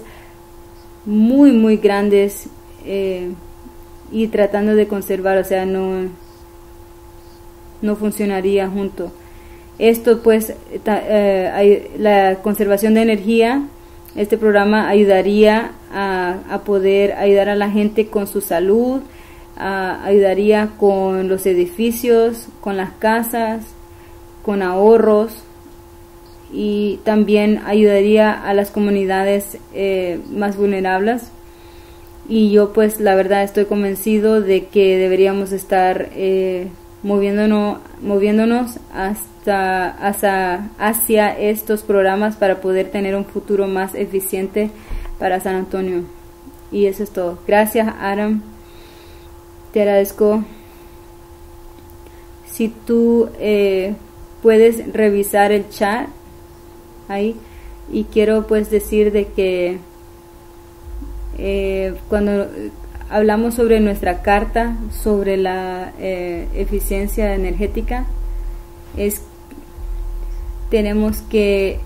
muy muy grandes eh, y tratando de conservar, o sea, no, no funcionaría junto. Esto pues, ta, eh, la conservación de energía, este programa ayudaría a, a poder ayudar a la gente con su salud, Uh, ayudaría con los edificios, con las casas, con ahorros, y también ayudaría a las comunidades eh, más vulnerables. Y yo pues la verdad estoy convencido de que deberíamos estar eh, moviéndonos, moviéndonos hasta, hasta, hacia estos programas para poder tener un futuro más eficiente para San Antonio. Y eso es todo. Gracias, Adam. Te agradezco. Si tú eh, puedes revisar el chat ahí, y quiero pues decir de que eh, cuando hablamos sobre nuestra carta sobre la eh, eficiencia energética, es tenemos que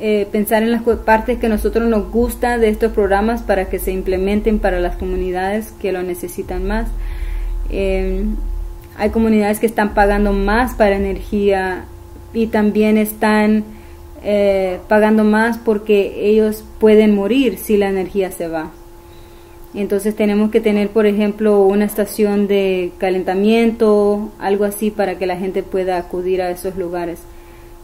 eh, pensar en las partes que nosotros nos gusta de estos programas para que se implementen para las comunidades que lo necesitan más. Eh, hay comunidades que están pagando más para energía, y también están eh, pagando más porque ellos pueden morir si la energía se va. Entonces tenemos que tener, por ejemplo, una estación de calentamiento, algo así, para que la gente pueda acudir a esos lugares.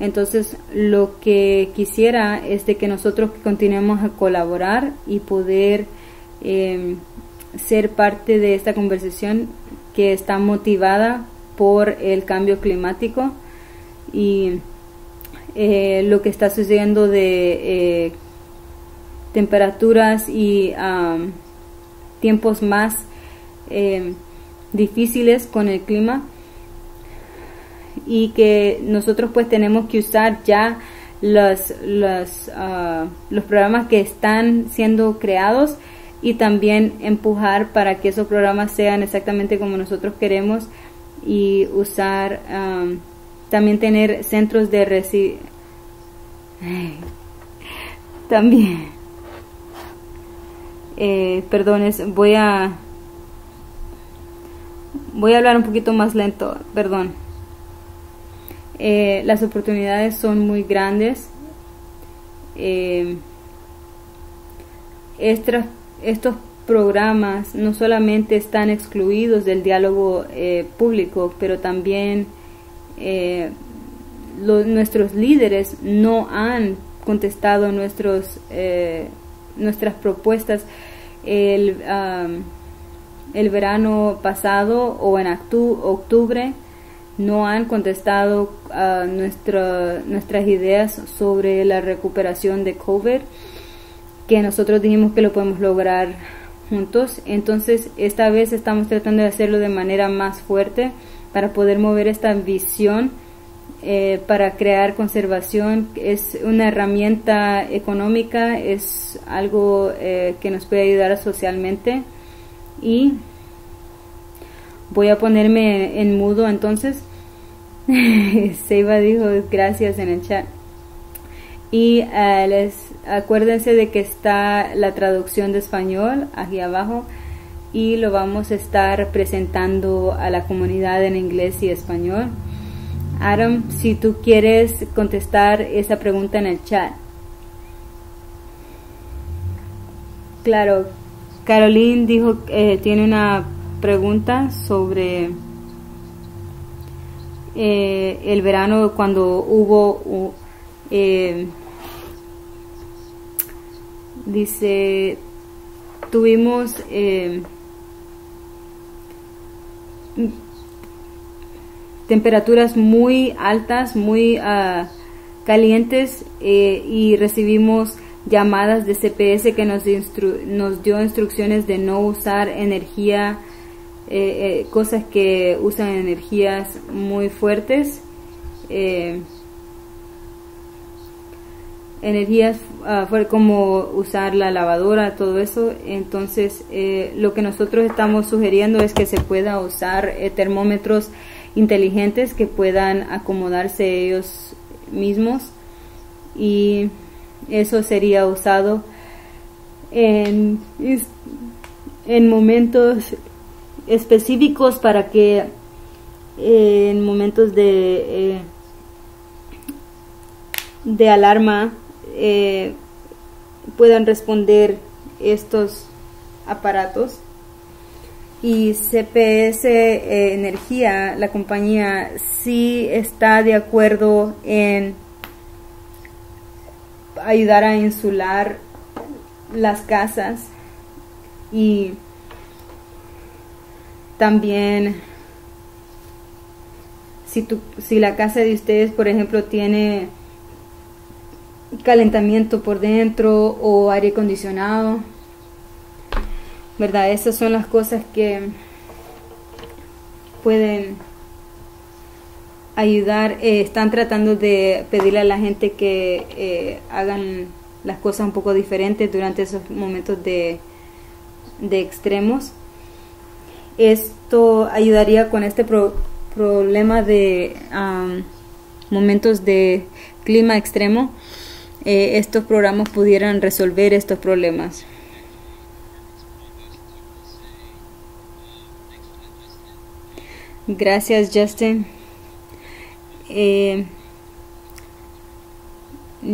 Entonces lo que quisiera es de que nosotros continuemos a colaborar y poder eh, ser parte de esta conversación que está motivada por el cambio climático y eh, lo que está sucediendo de eh, temperaturas y um, tiempos más eh, difíciles con el clima, y que nosotros pues tenemos que usar ya los, los, uh, los programas que están siendo creados, y también empujar para que esos programas sean exactamente como nosotros queremos, y usar um, también tener centros de reci también eh, perdones, voy a voy a hablar un poquito más lento, perdón. Eh, las oportunidades son muy grandes. eh, estas Estos programas no solamente están excluidos del diálogo eh, público, pero también eh, lo, nuestros líderes no han contestado nuestros eh, nuestras propuestas. El, um, el verano pasado o en octubre no han contestado uh, nuestra, nuestras ideas sobre la recuperación de COVID, que nosotros dijimos que lo podemos lograr juntos. Entonces esta vez estamos tratando de hacerlo de manera más fuerte para poder mover esta visión eh, para crear conservación. Es una herramienta económica, es algo eh, que nos puede ayudar socialmente. Y voy a ponerme en mudo entonces. Seiba dijo gracias en el chat. Y uh, les acuérdense de que está la traducción de español aquí abajo, y lo vamos a estar presentando a la comunidad en inglés y español. Adam, si tú quieres contestar esa pregunta en el chat. Claro, Caroline dijo que eh, tiene una pregunta sobre eh, el verano cuando hubo... Eh, dice, tuvimos eh, temperaturas muy altas, muy uh, calientes, eh, y recibimos llamadas de C P S que nos, instru nos dio instrucciones de no usar energía, eh, eh, cosas que usan energías muy fuertes, eh, energías uh, fue como usar la lavadora, todo eso. Entonces eh, lo que nosotros estamos sugiriendo es que se pueda usar eh, termómetros inteligentes que puedan acomodarse ellos mismos, y eso sería usado en, en momentos específicos para que eh, en momentos de eh, de alarma Eh, puedan responder estos aparatos. Y C P S eh, Energía, la compañía, sí está de acuerdo en ayudar a insular las casas, y también si, tu, si la casa de ustedes, por ejemplo, tiene calentamiento por dentro o aire acondicionado, ¿verdad? Esas son las cosas que pueden ayudar. Eh, están tratando de pedirle a la gente que eh, hagan las cosas un poco diferentes durante esos momentos de, de extremos. Esto ayudaría con este pro problema de um, momentos de clima extremo. Eh, estos programas pudieran resolver estos problemas. Gracias, Justin. Eh,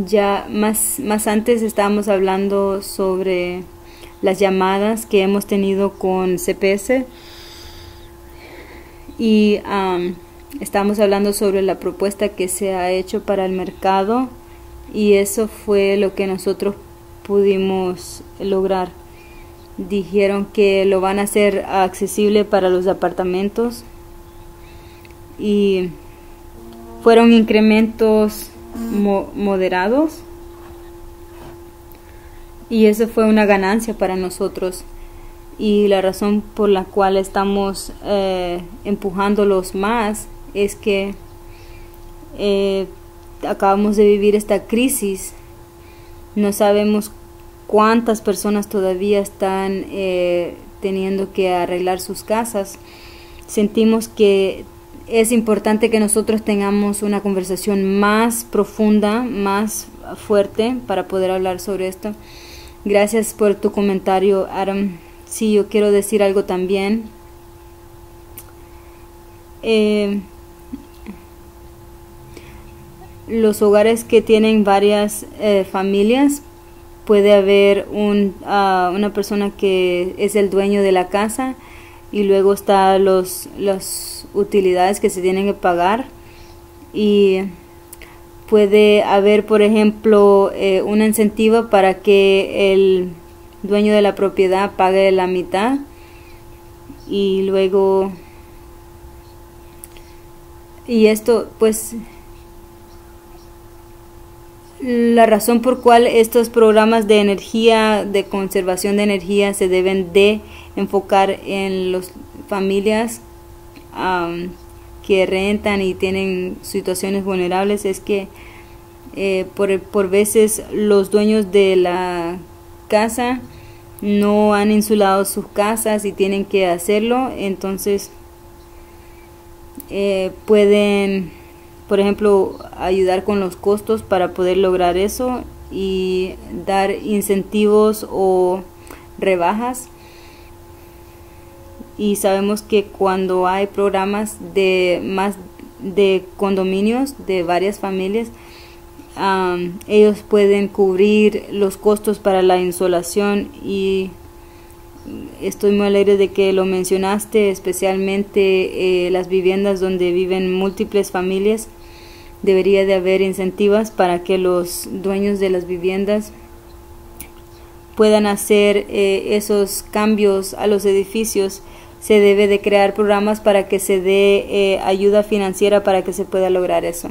ya más, más antes estábamos hablando sobre las llamadas que hemos tenido con C P S, y um, estábamos hablando sobre la propuesta que se ha hecho para el mercado, y eso fue lo que nosotros pudimos lograr. Dijeron que lo van a hacer accesible para los apartamentos, y fueron incrementos mo moderados y eso fue una ganancia para nosotros y la razón por la cual estamos eh, empujándolos más es que eh, acabamos de vivir esta crisis, no sabemos cuántas personas todavía están eh, teniendo que arreglar sus casas. Sentimos que es importante que nosotros tengamos una conversación más profunda, más fuerte para poder hablar sobre esto. Gracias por tu comentario, Adam. Sí, yo quiero decir algo también. Eh, los hogares que tienen varias eh, familias, puede haber un, uh, una persona que es el dueño de la casa y luego está los las utilidades que se tienen que pagar y puede haber, por ejemplo, eh, una incentiva para que el dueño de la propiedad pague la mitad y luego y esto pues la razón por cual estos programas de energía, de conservación de energía, se deben de enfocar en las familias um, que rentan y tienen situaciones vulnerables es que eh, por, por veces los dueños de la casa no han insulado sus casas y tienen que hacerlo, entonces eh, pueden, por ejemplo, ayudar con los costos para poder lograr eso y dar incentivos o rebajas. Y sabemos que cuando hay programas de más de condominios de varias familias, um, ellos pueden cubrir los costos para la insolación y estoy muy alegre de que lo mencionaste, especialmente eh, las viviendas donde viven múltiples familias. Debería de haber incentivos para que los dueños de las viviendas puedan hacer eh, esos cambios a los edificios. Se debe de crear programas para que se dé eh, ayuda financiera para que se pueda lograr eso.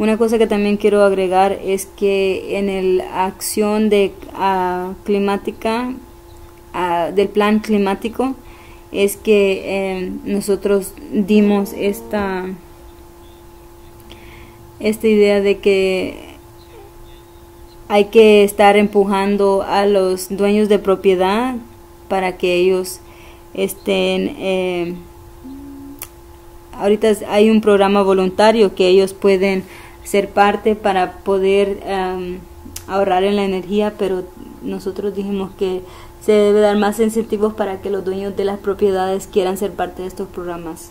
Una cosa que también quiero agregar es que en la acción de uh, climática, uh, del plan climático, es que eh, nosotros dimos esta... esta idea de que hay que estar empujando a los dueños de propiedad para que ellos estén... Eh, ahorita hay un programa voluntario que ellos pueden ser parte para poder um, ahorrar en la energía, pero nosotros dijimos que se debe dar más incentivos para que los dueños de las propiedades quieran ser parte de estos programas.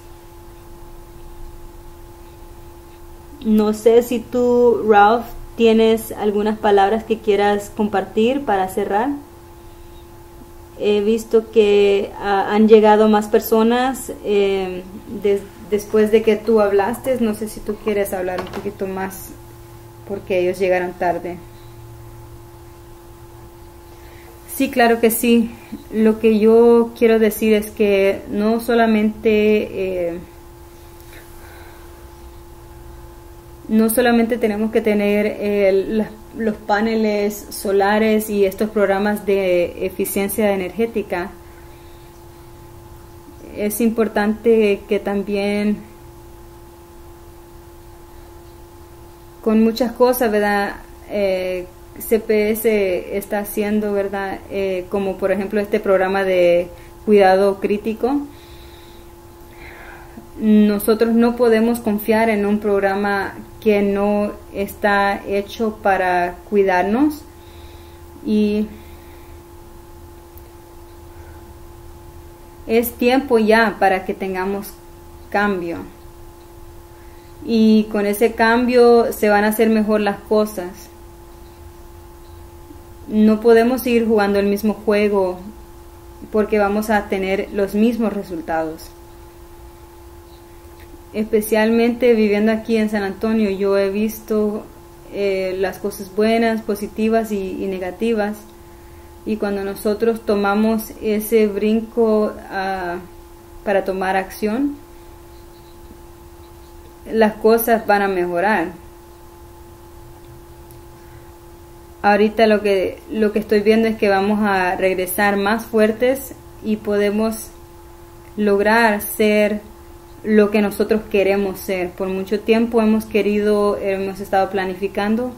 No sé si tú, Ralph, tienes algunas palabras que quieras compartir para cerrar. He visto que uh, han llegado más personas eh, des después de que tú hablaste. No sé si tú quieres hablar un poquito más porque ellos llegaron tarde. Sí, claro que sí. Lo que yo quiero decir es que no solamente... Eh, No solamente tenemos que tener eh, los paneles solares y estos programas de eficiencia energética. Es importante que también con muchas cosas, ¿verdad? Eh, C P S está haciendo, ¿verdad? Eh, como por ejemplo este programa de cuidado crítico. Nosotros no podemos confiar en un programa que no está hecho para cuidarnos y es tiempo ya para que tengamos cambio y con ese cambio se van a hacer mejor las cosas. No podemos seguir jugando el mismo juego porque vamos a tener los mismos resultados. Especialmente viviendo aquí en San Antonio, yo he visto eh, las cosas buenas, positivas y, y negativas. Y cuando nosotros tomamos ese brinco uh, para tomar acción, las cosas van a mejorar. Ahorita lo que, lo que estoy viendo es que vamos a regresar más fuertes y podemos lograr ser lo que nosotros queremos ser. Por mucho tiempo hemos querido, hemos estado planificando.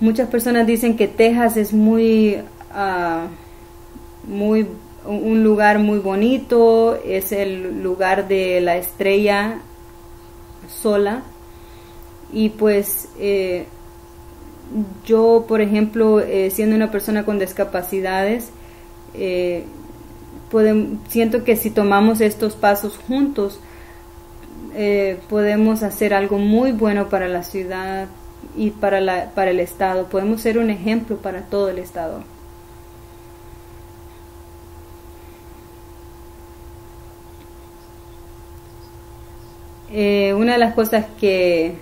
Muchas personas dicen que Texas es muy, uh, muy un lugar muy bonito, es el lugar de la estrella sola. Y pues eh, yo, por ejemplo, eh, siendo una persona con discapacidades, eh, podemos, siento que si tomamos estos pasos juntos, eh, podemos hacer algo muy bueno para la ciudad y para, la, para el estado. Podemos ser un ejemplo para todo el estado. Eh, una de las cosas que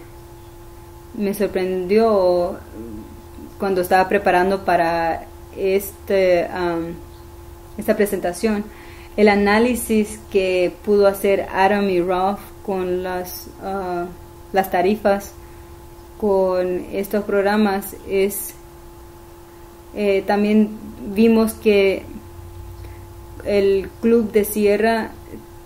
me sorprendió cuando estaba preparando para este, um, esta presentación, el análisis que pudo hacer Adam y Ralph con las, uh, las tarifas, con estos programas, es eh, también vimos que el Club de Sierra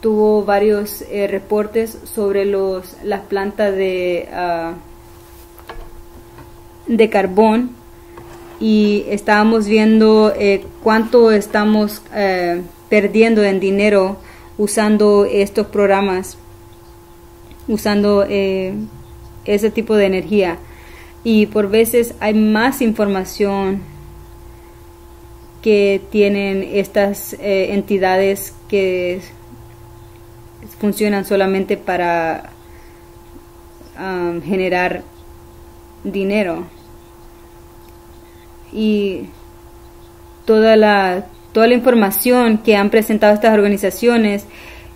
tuvo varios eh, reportes sobre los las plantas de uh, de carbón, y estábamos viendo eh, cuánto estamos eh, perdiendo en dinero usando estos programas, usando eh, ese tipo de energía. Y por veces hay más información que tienen estas eh, entidades que funcionan solamente para um, generar dinero. Y toda la, toda la información que han presentado estas organizaciones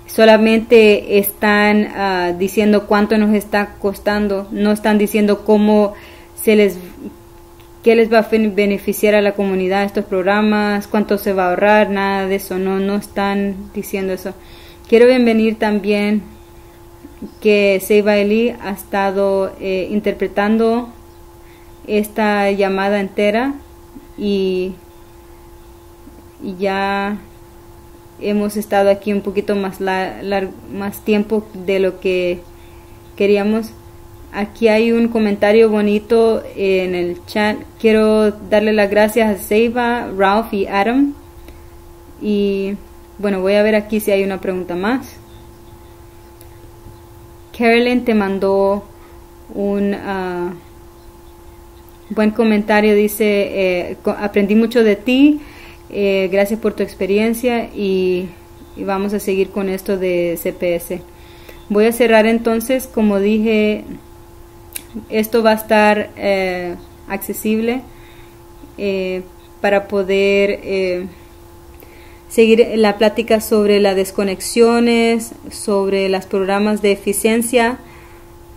solamente están uh, diciendo cuánto nos está costando, no están diciendo cómo se les, qué les va a beneficiar a la comunidad estos programas, cuánto se va a ahorrar, nada de eso, no, no están diciendo eso. Quiero bienvenir también que Seiba Eli ha estado eh, interpretando esta llamada entera, y ya hemos estado aquí un poquito más, largo, más tiempo de lo que queríamos. Aquí hay un comentario bonito en el chat. Quiero darle las gracias a Seiba, Ralph y Adam. Y bueno, voy a ver aquí si hay una pregunta más. Carolyn te mandó un uh, buen comentario. Dice, eh, aprendí mucho de ti. Eh, gracias por tu experiencia, y, y vamos a seguir con esto de C P S. Voy a cerrar entonces. Como dije, esto va a estar eh, accesible eh, para poder eh, seguir la plática sobre las desconexiones, sobre los programas de eficiencia,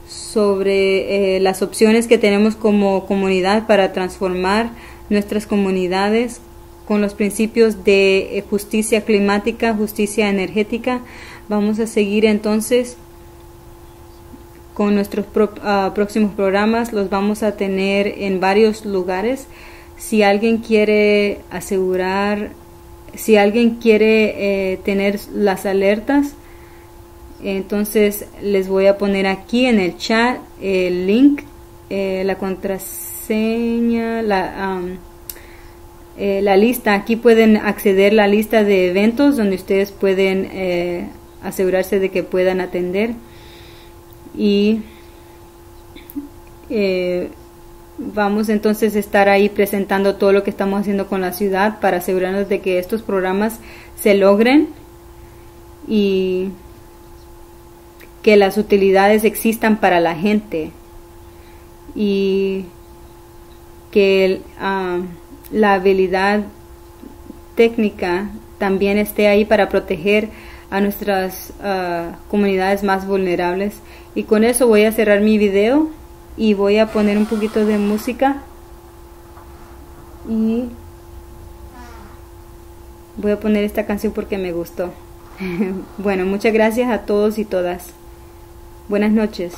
sobre eh, las opciones que tenemos como comunidad para transformar nuestras comunidades con los principios de justicia climática, justicia energética. Vamos a seguir entonces con nuestros pro, uh, próximos programas. Los vamos a tener en varios lugares. Si alguien quiere asegurar, si alguien quiere eh, tener las alertas, entonces les voy a poner aquí en el chat el link, eh, la contraseña, la... Um, Eh, la lista. Aquí pueden acceder a la lista de eventos donde ustedes pueden eh, asegurarse de que puedan atender. Y eh, vamos entonces a estar ahí presentando todo lo que estamos haciendo con la ciudad para asegurarnos de que estos programas se logren y que las utilidades existan para la gente, y que el uh, la habilidad técnica también esté ahí para proteger a nuestras uh, comunidades más vulnerables. Y con eso voy a cerrar mi video y voy a poner un poquito de música, y voy a poner esta canción porque me gustó. Bueno, muchas gracias a todos y todas. Buenas noches.